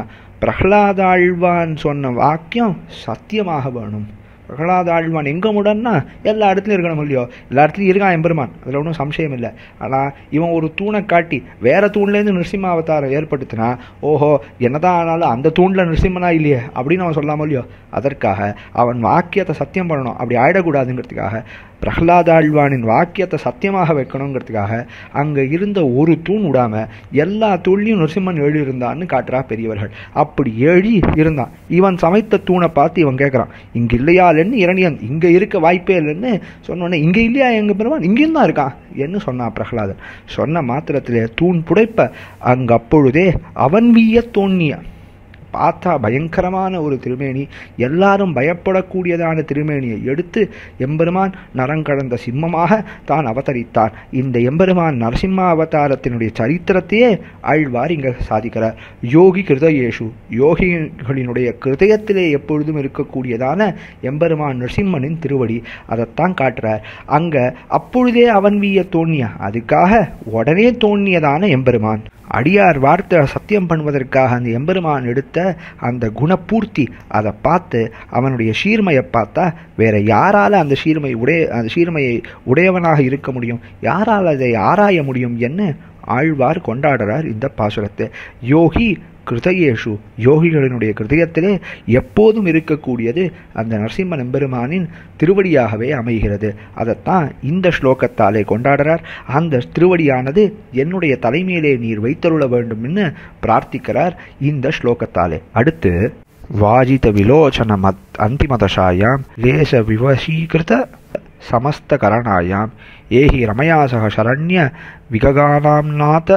பிரகலாத ஆழ்வான் சொன்ன வாக்கியம் சத்தியமாக வேணும். பிரகலாத ஆழ்வான் எங்கே முடன்னா எல்லா இடத்துலையும் இருக்கணும் இல்லையோ, எல்லா இடத்துலையும் இருக்கான் எம்பெருமான், அதில் ஒன்றும் சம்சயம் இல்லை. ஆனால் இவன் ஒரு தூணை காட்டி வேறு தூண்லேருந்து நிருசிம்ம அவதாரம் ஏற்படுத்தினா, ஓஹோ என்ன தான் ஆனாலும் அந்த தூணில் நிருசிம்மனா இல்லையே அப்படின்னு அவன் சொல்லாமல் இல்லையோ. அதற்காக அவன் வாக்கியத்தை சத்தியம் பண்ணணும், அப்படி ஆயிடக்கூடாதுங்கிறதுக்காக, பிரகலாத ஆழ்வானின் வாக்கியத்தை சத்தியமாக வைக்கணுங்கிறதுக்காக அங்கே இருந்த ஒரு தூண் விடாமல் எல்லா தூண்லையும் நிருசிம்மன் ஏழி இருந்தான்னு காட்டுறா பெரியவர்கள். அப்படி ஏழி இருந்தான். இவன் சமைத்த தூணை பார்த்து இவன் கேட்குறான், இங்கே இல்லையா இல்லைன்னு இரணியன், இங்கே இருக்க வாய்ப்பே இல்லைன்னு சொன்னோன்னே இங்கே இல்லையா எங்கள் பெருமான், இங்கேயும் தான் இருக்கான் என்று சொன்னான் பிரகலாதன். சொன்ன மாத்திரத்திலே தூண் புடைப்ப அங்கே அப்பொழுதே அவன் வீய தோன்னியான். பார்த்தா பயங்கரமான ஒரு திருமேனி, எல்லாரும் பயப்படக்கூடியதான திருமேனியை எடுத்து எம்பெருமான் நரங்கடந்த சிம்மமாக தான் அவதரித்தார். இந்த எம்பெருமான் நரசிம்ம அவதாரத்தினுடைய சரித்திரத்தையே ஆழ்வார் இங்கே சாதிக்கிறார். யோகி கிருதயேஷு, யோகிகளினுடைய கிருதயத்திலே எப்பொழுதும் இருக்கக்கூடியதான எம்பெருமான் நரசிம்மனின் திருவடி அதைத்தான் காட்டுறார். அங்கே அப்பொழுதே அவன் வீய தோன்னியா, அதுக்காக உடனே தோன்னியதான எம்பெருமான் அடியார் வார்த்தை சத்தியம் பண்ணுவதற்காக அந்த எம்பெருமான் எடுத்த அந்த குணப்பூர்த்தி அதை பார்த்து அவனுடைய சீர்மையை பார்த்தா வேற யாரால் அந்த சீர்மையை உடையவனாக இருக்க முடியும், யாரால் அதை ஆராய முடியும் என்று ஆழ்வார் கொண்டாடுறார் இந்த பாசுரத்தை. யோகி கிருதயேஷு, யோகிகளினுடைய கிருதயத்திலே எப்போதும் இருக்கக்கூடியது அந்த நரசிம்ம நம்பெருமானின் திருவடியாகவே அமைகிறது. அதைத்தான் இந்த ஸ்லோகத்தாலே கொண்டாடுறார். அந்த திருவடியானது என்னுடைய தலைமையிலே நீர் வைத்தருள வேண்டும்னு பிரார்த்திக்கிறார் இந்த ஸ்லோகத்தாலே. அடுத்து வாஜித விலோச்சன அந்திமதசாயாம் லேச விவசீகிருத சமஸ்த கரணாயாம் ஏஹி ரமயாசக சரண்ய விககானாம் நாத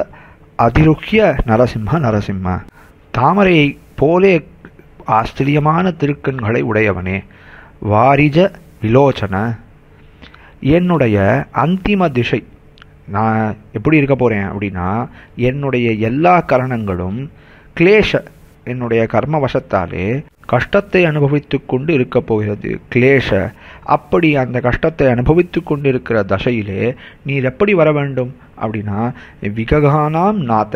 அதிருக்கிய நரசிம்ம நரசிம்மா. தாமரையை போலே ஆச்சரியமான திருக்கண்களை உடையவனே, வாரிஜ விலோச்சன, என்னுடைய அந்திம திசை, நான் எப்படி இருக்க போகிறேன் அப்படின்னா என்னுடைய எல்லா கரணங்களும் கிளேஷ, என்னுடைய கர்ம வசத்தாலே கஷ்டத்தை அனுபவித்து கொண்டு இருக்க போகிறது கிளேஷ. அப்படி அந்த கஷ்டத்தை அனுபவித்து கொண்டு இருக்கிற தசையிலே நீர் எப்படி வர வேண்டும் அப்படின்னா விககானாம் நாத,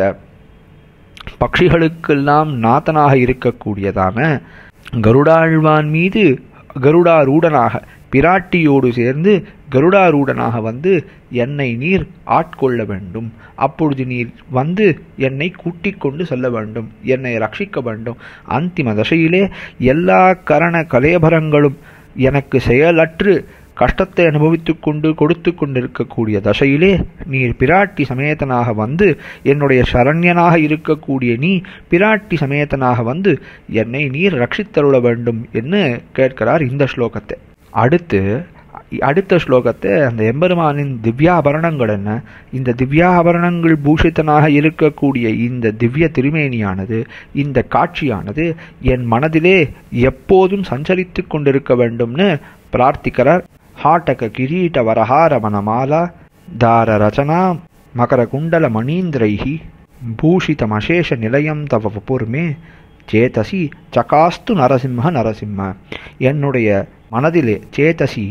பட்சிகளுக்கெல்லாம் நாதனாக இருக்கக்கூடியதான கருடாழ்வான் மீது கருடாரூடனாக பிராட்டியோடு சேர்ந்து கருடாரூடனாக வந்து என்னை நீர் ஆட்கொள்ள வேண்டும். அப்பொழுது நீர் வந்து என்னை கூட்டிக் கொண்டு செல்ல வேண்டும், என்னை ரட்சிக்க வேண்டும். அந்திம தசையிலே எல்லா கரண கலேபரங்களும் எனக்கு செயலற்று கஷ்டத்தை அனுபவித்து கொண்டு கொடுத்து கொண்டிருக்கக்கூடிய தசையிலே நீர் பிராட்டி சமேதனாக வந்து என்னுடைய சரண்யனாக இருக்கக்கூடிய நீ பிராட்டி சமேதனாக வந்து என்னை நீர் ரட்சித்தருள வேண்டும் என்று கேட்கிறார் இந்த ஸ்லோகத்தை. அடுத்த ஸ்லோகத்தை அந்த எம்பெருமானின் திவ்யாபரணங்கள் என்ன, இந்த திவ்யாபரணங்கள் பூஷித்தனாக இருக்கக்கூடிய இந்த திவ்ய திருமேனியானது, இந்த காட்சியானது என் மனதிலே எப்போதும் சஞ்சரித்து கொண்டிருக்க வேண்டும்னு பிரார்த்திக்கிறார். ஹாட்டக கிரீட வரஹார வனமாலா தார ரச்சனா மகர குண்டல மணீந்திரைஹி பூஷிதமசேஷ நிலையம் தவ வபுர்மே சேதசி சகாஸ்து நரசிம்ம நரசிம்ம. என்னுடைய மனதிலே சேதசி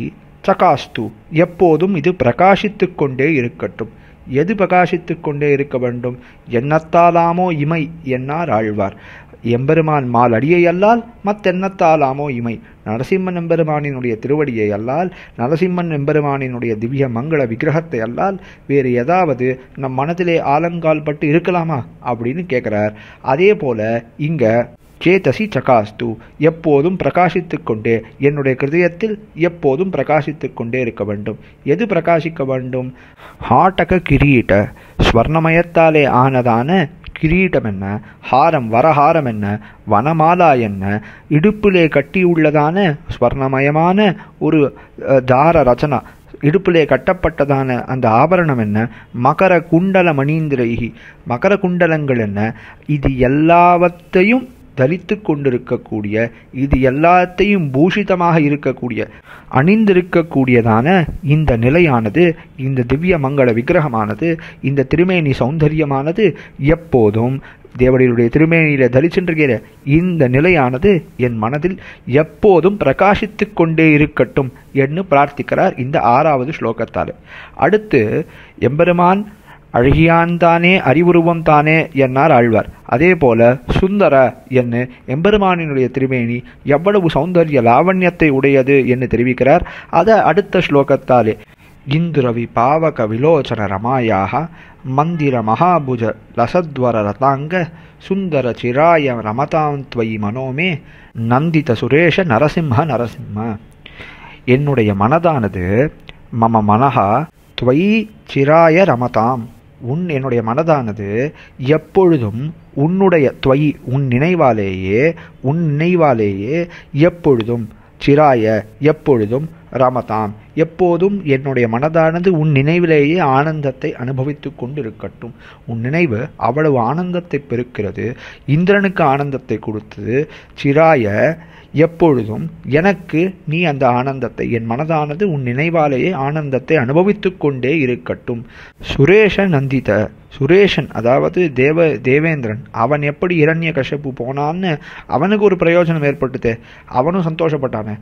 சகாஸ்து எப்போதும் இது பிரகாசித்து கொண்டே இருக்கட்டும். எது பிரகாசித்து கொண்டே இருக்க வேண்டும், எண்ணத்தாலாமோ இமை என்னார் ஆழ்வார். எம்பெருமான் மால் அடியையல்லால் மத்தெண்ணத்தாலாமோ இமை, நரசிம்மன் எம்பெருமானினுடைய திருவடியை அல்லால், நரசிம்மன் எம்பெருமானினுடைய திவ்ய மங்கள விக்கிரகத்தை அல்லால் வேறு ஏதாவது நம் மனதிலே ஆலங்கால் பட்டு இருக்கலாமா அப்படின்னு கேட்குறார். அதே போல இங்கே சேதசி சகாஸ்து எப்போதும் பிரகாசித்து கொண்டே, என்னுடைய கிருதயத்தில் எப்போதும் பிரகாசித்து கொண்டே இருக்க வேண்டும். எது பிரகாசிக்க வேண்டும், ஹாட்டக கிரீட ஸ்வர்ணமயத்தாலே ஆனதான கிரீடம் என்ன, ஹாரம் வரஹாரம் என்ன, வனமாலா என்ன, இடுப்பிலே கட்டியுள்ளதான ஸ்வர்ணமயமான ஒரு தார ரச்சனா, இடுப்பிலே கட்டப்பட்டதான அந்த ஆபரணம் என்ன, மகர குண்டல மணீந்திரைகி மகர குண்டலங்கள் என்ன, இது எல்லாவற்றையும் தரித்து கொண்டிருக்கக்கூடிய, இது எல்லாத்தையும் பூஷிதமாக இருக்கக்கூடிய, அணிந்திருக்கக்கூடியதான இந்த நிலையானது, இந்த திவ்ய மங்கள விக்கிரகமானது, இந்த திருமேனி சௌந்தரியமானது எப்போதும் தேவடியுடைய திருமேனியில தரிச்சென்றுகிற இந்த நிலையானது என் மனதில் எப்போதும் பிரகாசித்து கொண்டே இருக்கட்டும் என்று பிரார்த்திக்கிறார் இந்த 6வது ஸ்லோகத்தால். அடுத்து எம்பெருமான் அழகியான்தானே அறிவுருவம் தானே என்னார் ஆழ்வார். அதே போல சுந்தர என்று எம்பெருமானினுடைய திருமேனி எவ்வளவு சௌந்தரிய லாவண்யத்தை உடையது என்று தெரிவிக்கிறார். அதை அடுத்த ஸ்லோகத்தாலே இந்துரவி பாவக விலோச்சன ரமாயாக மந்திர மகாபுஜ லசத்வர ரதாங்க சுந்தர சிராய ரமதாந்த்வயி மனோமே நந்தித சுரேஷ நரசிம்ம நரசிம்ம. என்னுடைய மனதானது மம மனஹா துவை சிராய ரமதாம், உன் என்னுடைய மனதானது எப்பொழுதும் உன்னுடைய துவை உன் நினைவாலேயே எப்பொழுதும் சிராய எப்பொழுதும் ரமதாம் எப்போதும் என்னுடைய மனதானது உன் நினைவிலேயே ஆனந்தத்தை அனுபவித்து கொண்டிருக்கட்டும். உன் நினைவு அவ்வளவு ஆனந்தத்தை பெருக்கிறது, இந்திரனுக்கு ஆனந்தத்தை கொடுத்தது. சிராய எப்பொழுதும் எனக்கு நீ அந்த ஆனந்தத்தை, என் மனதானது உன் நினைவாலேயே ஆனந்தத்தை அனுபவித்து கொண்டே இருக்கட்டும். சுரேஷ நந்தித சுரேஷன் அதாவது தேவேந்திரன் அவன் எப்படி இரண்ய கஷ்யப்பு போனான்னு அவனுக்கு ஒரு பிரயோஜனம் ஏற்பட்டுது, அவனும் சந்தோஷப்பட்டானே.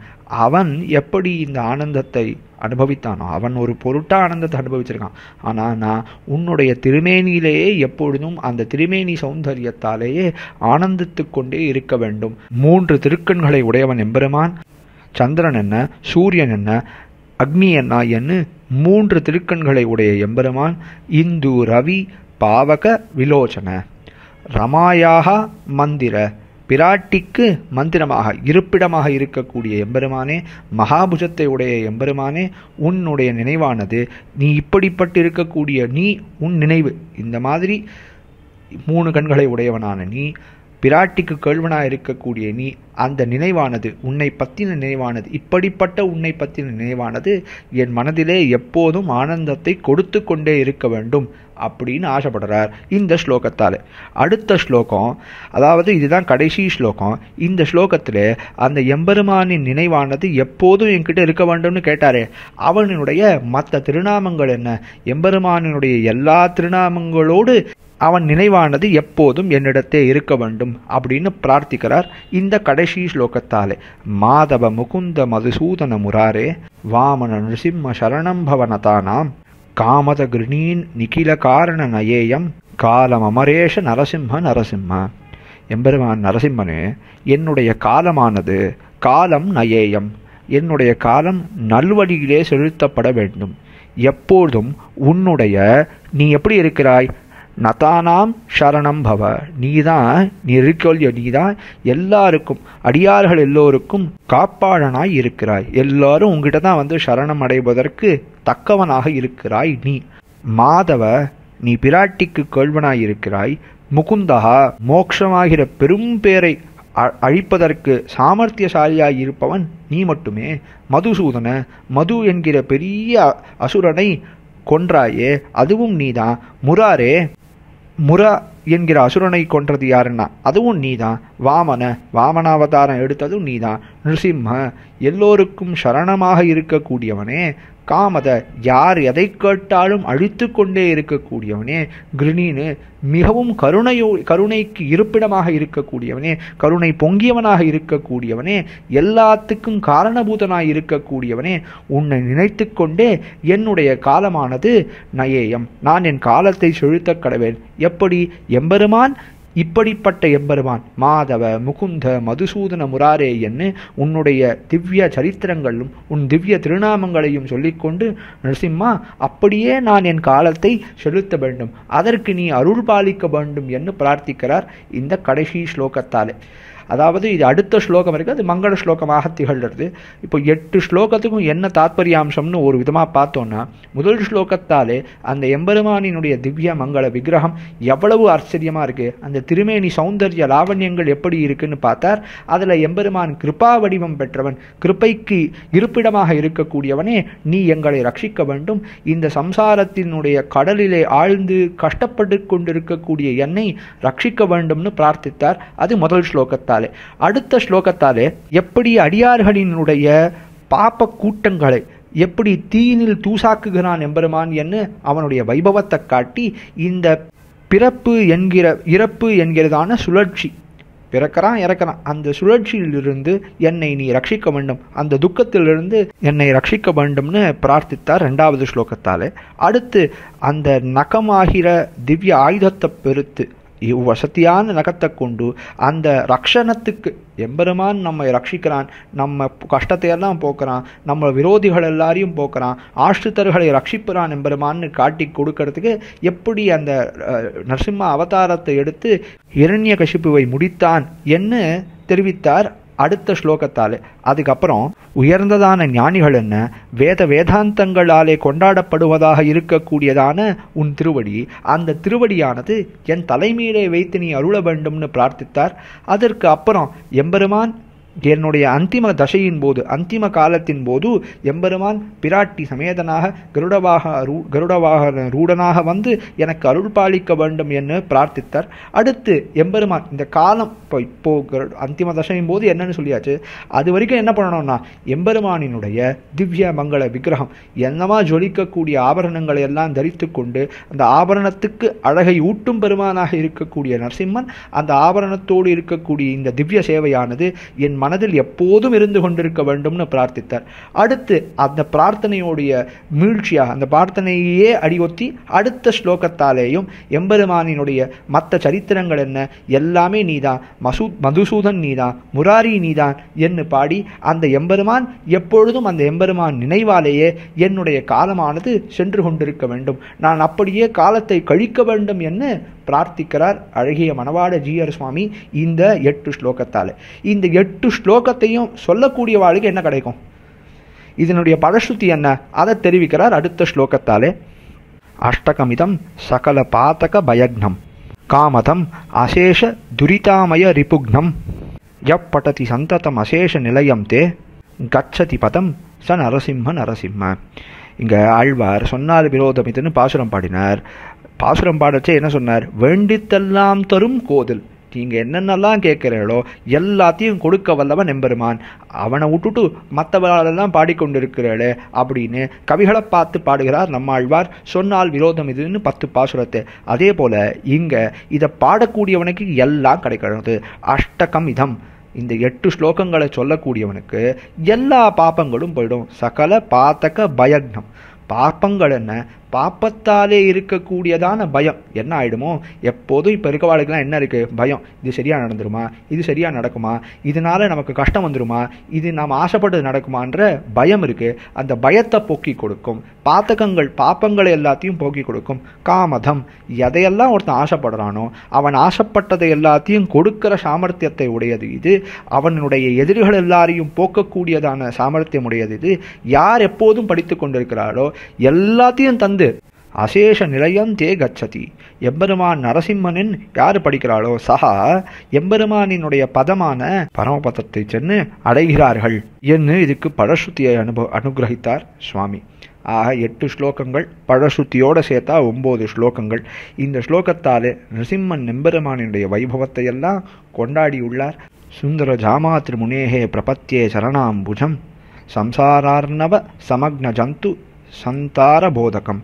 அவன் எப்படி இந்த ஆனந்தத்தை அனுபவித்தானோ, அவன் ஒரு பொருட்டாக ஆனந்தத்தை அனுபவிச்சிருக்கான். ஆனால் நான் உன்னுடைய திருமேனியிலேயே எப்பொழுதும் அந்த திருமேனி சௌந்தரியத்தாலேயே ஆனந்தித்துக் கொண்டே இருக்க வேண்டும். 3 திருக்கண்களை உடையவன் எம்பெருமான் சந்திரன் என்ன, சூரியன் என்ன, அக்னி என்ன என்று 3 திருக்கண்களை உடைய எம்பெருமான் இந்து ரவி பாவக விலோச்சன ரமாயாக மந்திர பிராட்டிக்கு மந்திரமாக இருப்பிடமாக இருக்கக்கூடிய எம்பெருமானே, மகாபுஜத்தை உடைய எம்பெருமானே, உன்னுடைய நினைவானது நீ இப்படிப்பட்டு இருக்கக்கூடிய நீ உன் நினைவு இந்த மாதிரி 3 கண்களை உடையவனான நீ, பிராட்டிக்கு கேள்வனாக இருக்கக்கூடிய நீ, அந்த நினைவானது உன்னை பற்றின நினைவானது இப்படிப்பட்ட உன்னை பற்றின நினைவானது என் மனதிலே எப்போதும் ஆனந்தத்தை கொடுத்து கொண்டே இருக்க வேண்டும் அப்படின்னு ஆசைப்படுறார் இந்த ஸ்லோகத்தால். அடுத்த ஸ்லோகம் அதாவது இதுதான் கடைசி ஸ்லோகம். இந்த ஸ்லோகத்தில் அந்த எம்பெருமானின் நினைவானது எப்போதும் என்கிட்ட இருக்க வேண்டும்னு கேட்டாரே, அவனுடைய மற்ற திருநாமங்கள் என்ன, எம்பெருமானினுடைய எல்லா திருநாமங்களோடு அவன் நினைவானது எப்போதும் என்னிடத்தே இருக்க வேண்டும் அப்படின்னு பிரார்த்திக்கிறார் இந்த கடைசி ஸ்லோகத்தாலே. மாதவ முகுந்த மதுசூதன முராரே வாமன நிருசிம்ம சரணம் பவனதானாம் காமத கிருணீன் நிகில காரண நயேயம் காலம் அமரேஷ நரசிம்ம நரசிம்ம. எம்பெருமான் நரசிம்மனே, என்னுடைய காலமானது காலம் நயேயம், என்னுடைய காலம் நல்வழியிலே செலுத்தப்பட வேண்டும். எப்போதும் உன்னுடைய நீ எப்படி இருக்கிறாய், நதானாம் சரணம் பவ, நீதான் நீ இருக்கொள்ளிய, நீதான் எல்லாருக்கும் அடியார்கள் எல்லோருக்கும் காப்பாளனாய் இருக்கிறாய், எல்லாரும் உங்ககிட்ட தான் வந்து சரணம் அடைவதற்கு தக்கவனாக இருக்கிறாய் நீ. மாதவ நீ பிராட்டிக்கு கேள்வனாய் இருக்கிறாய், முகுந்தகா மோட்சமாகிற பெரும்பேரை அழிப்பதற்கு சாமர்த்தியசாலியாய் இருப்பவன் நீ மட்டுமே. மதுசூதன மது என்கிற பெரிய அசுரனை கொன்றாயே அதுவும் நீதான். முராரே முரா என்கிற அசுரனை கொன்றது யாருன்னா அதுவும் நீதான். வாமன வாமனாவதாரம் எடுத்ததும் நீதான். நிருசிம்ம எல்லோருக்கும் சரணமாக இருக்கக்கூடியவனே. காமத யார் எதை கேட்டாலும் அழித்து கொண்டே இருக்கக்கூடியவனே. கிருணீனு மிகவும் கருணைக்கு இருப்பிடமாக இருக்கக்கூடியவனே, கருணை பொங்கியவனாக இருக்கக்கூடியவனே, எல்லாத்துக்கும் காரணபூதனாய் இருக்கக்கூடியவனே, உன்னை நினைத்து கொண்டே என்னுடைய காலமானது நயேயம், நான் என் காலத்தை செலுத்த கடவேன். எப்படி எம்பெருமான் இப்படிப்பட்ட எம்பெருமான் மாதவ முகுந்த மதுசூதன முராரே என்று உன்னுடைய திவ்ய சரித்திரங்களும் உன் திவ்ய திருநாமங்களையும் சொல்லிக்கொண்டு நரசிம்மா அப்படியே நான் என் காலத்தை செலுத்த வேண்டும், அதற்கு நீ அருள் பாலிக்க வேண்டும் என்று பிரார்த்திக்கிறார் இந்த கடைசி ஸ்லோகத்தாலே. அதாவது இது அடுத்த ஸ்லோகம் இருக்குது, அது மங்கள ஸ்லோகமாக திகழ்கிறது. இப்போ 8 ஸ்லோகத்துக்கும் என்ன தாத்பரியாம்சம்னு ஒரு விதமாக பார்த்தோன்னா, முதல் ஸ்லோகத்தாலே அந்த எம்பெருமானினுடைய திவ்ய மங்கள விக்கிரகம் எவ்வளவு ஆச்சரியமாக இருக்குது, அந்த திருமேனி சௌந்தர்ய லாவண்யங்கள் எப்படி இருக்குன்னு பார்த்தார். அதில் எம்பெருமான் கிருபா வடிவம் பெற்றவன், கிருபைக்கு இருப்பிடமாக இருக்கக்கூடியவனே நீ எங்களை ரட்சிக்க வேண்டும், இந்த சம்சாரத்தினுடைய கடலிலே ஆழ்ந்து கஷ்டப்பட்டு கொண்டிருக்கக்கூடிய என்னை ரட்சிக்க வேண்டும்னு பிரார்த்தித்தார். அது முதல் ஸ்லோகத்தால். அடுத்த ஸ்லோகத்தாலே எப்படி அடியார்களினுடைய பாப கூட்டங்களை எப்படி தீயினில் தூசாக்குகிறான் எம்பெருமான் என்று அவனுடைய வைபவத்தை காட்டி இந்த பிறப்பு என்கிற இறப்பு என்கிறதான சுழற்சி, பிறக்கிறான் இறக்கிறான், அந்த சுழற்சியிலிருந்து என்னை நீ ரட்சிக்க வேண்டும், அந்த துக்கத்திலிருந்து என்னை ரட்சிக்க வேண்டும்னு பிரார்த்தித்தார் ரெண்டாவது ஸ்லோகத்தாலே. அடுத்து அந்த நகமாகிற திவ்ய ஆயுதத்தை பெருத்து வசதியான நகத்தை கொண்டு அந்த ரக்ஷணத்துக்கு எம்பெருமான் நம்மை ரட்சிக்கிறான், நம்ம கஷ்டத்தையெல்லாம் போக்குறான், நம்ம விரோதிகள் எல்லாரையும் போக்குறான், ஆஷ்ரித்தர்களை ரட்சிப்புறான் எம்பெருமான்னு காட்டி கொடுக்கறதுக்கு எப்படி அந்த நரசிம்ம அவதாரத்தை எடுத்து இரண்யகசிப்புவை முடித்தான் என்று தெரிவித்தார் அடுத்த ஸ்லோகத்தால். அதுக்கப்புறம் உயர்ந்ததான ஞானிகள் என்ன, வேத வேதாந்தங்களாலே கொண்டாடப்படுவதாக இருக்கக்கூடியதான உன் திருவடி, அந்த திருவடியானது என் தலைமையிலே வைத்து நீ அருள வேண்டும்னு பிரார்த்தித்தார். அதற்கு அப்புறம் எம்பெருமான் என்னுடைய அந்திம தசையின் போது, அந்திம காலத்தின் போது எம்பெருமான் பிராட்டி சமேதனாக கருடவாக ரூடனாக வந்து எனக்கு அருள் பாலிக்க வேண்டும் என்று பிரார்த்தித்தார். அடுத்து எம்பெருமான் இந்த காலம் இப்போ அந்திம தசையின் போது என்னன்னு சொல்லியாச்சு. அது வரைக்கும் என்ன பண்ணணும்னா எம்பெருமானினுடைய திவ்ய மங்கள விக்கிரகம் என்னமா ஜொலிக்கக்கூடிய ஆபரணங்களை எல்லாம் தரித்து கொண்டு அந்த ஆபரணத்துக்கு அழகை ஊட்டும் பெருமானாக இருக்கக்கூடிய நரசிம்மன் அந்த ஆபரணத்தோடு இருக்கக்கூடிய இந்த திவ்ய சேவையானது என் மனதில் எப்போதும் இருந்து கொண்டிருக்க வேண்டும்னு பிரார்த்தித்தார். அடுத்து அந்த பிரார்த்தனையோடைய மீழ்ச்சியாக அந்த பிரார்த்தனையே அடியொத்தி அடுத்த ஸ்லோகத்தாலேயும் எம்பெருமானினுடைய மற்ற சரித்திரங்கள் என்ன எல்லாமே நீதான், மதுசூதன் நீதான், முராரி நீதான் என்று பாடி அந்த எம்பெருமான் எப்பொழுதும் அந்த எம்பெருமான் நினைவாலேயே என்னுடைய காலமானது சென்று கொண்டிருக்க வேண்டும், நான் அப்படியே காலத்தை கழிக்க வேண்டும் என்று பிரார்த்திக்கிறார் அழகிய மணவாள ஜீயர் சுவாமி இந்த 8 ஸ்லோகத்தால். இந்த 8 ஸ்லோகத்தையும் சொல்லக்கூடிய வாழ்க்கை என்ன கிடைக்கும், இதனுடைய பரசுத்தி என்ன, அதை தெரிவிக்கிறார் அடுத்த ஸ்லோகத்தாலே. அஷ்டகமிதம் சகல பாதக பயக்னம் காமதம் அசேஷ துரிதாமய ரிபுக்னம் எப்படதி சந்ததம் அசேஷ நிலையம் தே கச்சதி பதம் ச நரசிம்ம நரசிம்ம. இங்கே ஆழ்வார் சொன்னார் விரோதமிதுன்னு பாசுரம் பாடினார். பாசுரம் பாடச்சே என்ன சொன்னார், வேண்டித்தெல்லாம் தரும் கோதில், நீங்கள் என்னென்னலாம் கேட்குறீங்களோ எல்லாத்தையும் கொடுக்க வல்லவன் எம்பெருமான், அவனை விட்டுட்டு மற்றவர்களெல்லாம் பாடிக்கொண்டிருக்கிறாளே அப்படின்னு கவிகளை பார்த்து பாடுகிறார் நம்மாழ்வார் சொன்னால் விரோதம் இதுன்னு 10 பாசுரத்தை. அதே போல் இங்கே இதை பாடக்கூடியவனுக்கு எல்லாம் கிடைக்கிறது. அஷ்டகம் இதம் இந்த 8 ஸ்லோகங்களை சொல்லக்கூடியவனுக்கு எல்லா பாப்பங்களும் போயிடும். சகல பாத்தக பயக்னம், பாப்பங்கள் என்ன, பாப்பத்தாலே இருக்கக்கூடியதான பயம் என்ன ஆகிடுமோ. எப்போதும் இப்போ இருக்க வாழ்க்கைலாம் என்ன இருக்குது, பயம். இது சரியாக நடந்துருமா, இது சரியாக நடக்குமா, இதனால் நமக்கு கஷ்டம் வந்துடுமா, இது நாம் ஆசைப்பட்டது நடக்குமான்ற பயம் இருக்குது. அந்த பயத்தை போக்கி கொடுக்கும் பாத்தகங்கள், பாப்பங்களை எல்லாத்தையும் போக்கி கொடுக்கும். காமதம், எதையெல்லாம் ஒருத்தன் ஆசைப்படுறானோ அவன் ஆசைப்பட்டதை எல்லாத்தையும் கொடுக்கிற சாமர்த்தியத்தை உடையது இது. அவனுடைய எதிரிகள் எல்லாரையும் போக்கக்கூடியதான சாமர்த்தியம் உடையது இது. யார் எப்போதும் படித்து கொண்டிருக்கிறாரோ எல்லாத்தையும் தந்து அசேஷ நிலையம் தே கச்சதி, எம்பெருமான் நரசிம்மனின் யார் படிக்கிறாளோ சகா எம்பெருமானினுடைய பதமான பரமபதத்தை சென்று அடைகிறார்கள் என்று இதுக்கு பழசுத்தியை அனுகிரகித்தார் சுவாமி. ஆக 8 ஸ்லோகங்கள் பழசுத்தியோடு சேர்த்தா 9 ஸ்லோகங்கள். இந்த ஸ்லோகத்தாலே நரசிம்மன் எம்பெருமானினுடைய வைபவத்தை எல்லாம் கொண்டாடியுள்ளார். சுந்தர ஜாமா திருமுனேகே பிரபத்தியே சரணாம்புஜம் சம்சாரார்ணவ சமக்ன ஜந்து சந்தார போதகம்.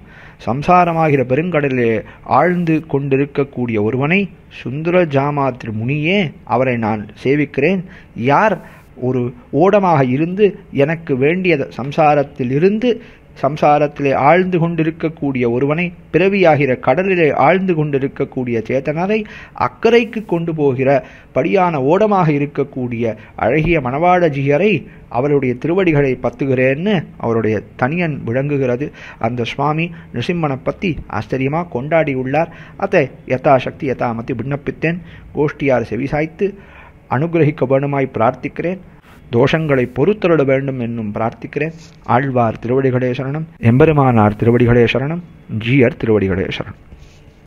சம்சாரமாகிற பெருங்கடலே ஆழ்ந்து கொண்டிருக்கக்கூடிய ஒருவனை சுந்தர ஜாமாத்ரி முனியே அவரை நான் சேவிக்கிறேன். யார் ஒரு ஓடமாக இருந்து எனக்கு வேண்டியதை சம்சாரத்திலிருந்து சம்சாரத்திலே ஆழ்ந்து கொண்டிருக்கக்கூடிய ஒருவனை பிறவியாகிற கடலிலே ஆழ்ந்து கொண்டிருக்கக்கூடிய சேத்தனரை அக்கறைக்கு கொண்டு போகிற படியான ஓடமாக இருக்கக்கூடிய அழகிய மணவாள ஜீயரை அவருடைய திருவடிகளை பத்துகிறேன்னு அவருடைய தனியன் விளங்குகிறது. அந்த சுவாமி நரசிம்மனை பற்றி ஆச்சரியமாக கொண்டாடியுள்ளார். அதை யதாசக்தி யதாமதி விண்ணப்பித்தேன். கோஷ்டியார் செவிசாய்த்து அனுகிரகிக்க வேண்டுமாய் பிரார்த்திக்கிறேன். தோஷங்களை பொறுத்தருட வேண்டும் என்னும் பிரார்த்திக்கிறேன். ஆழ்வார் திருவடிகளே சரணம், எம்பெருமானார் திருவடிகளே சரணம், ஜீயர் திருவடிகளே சரணம்.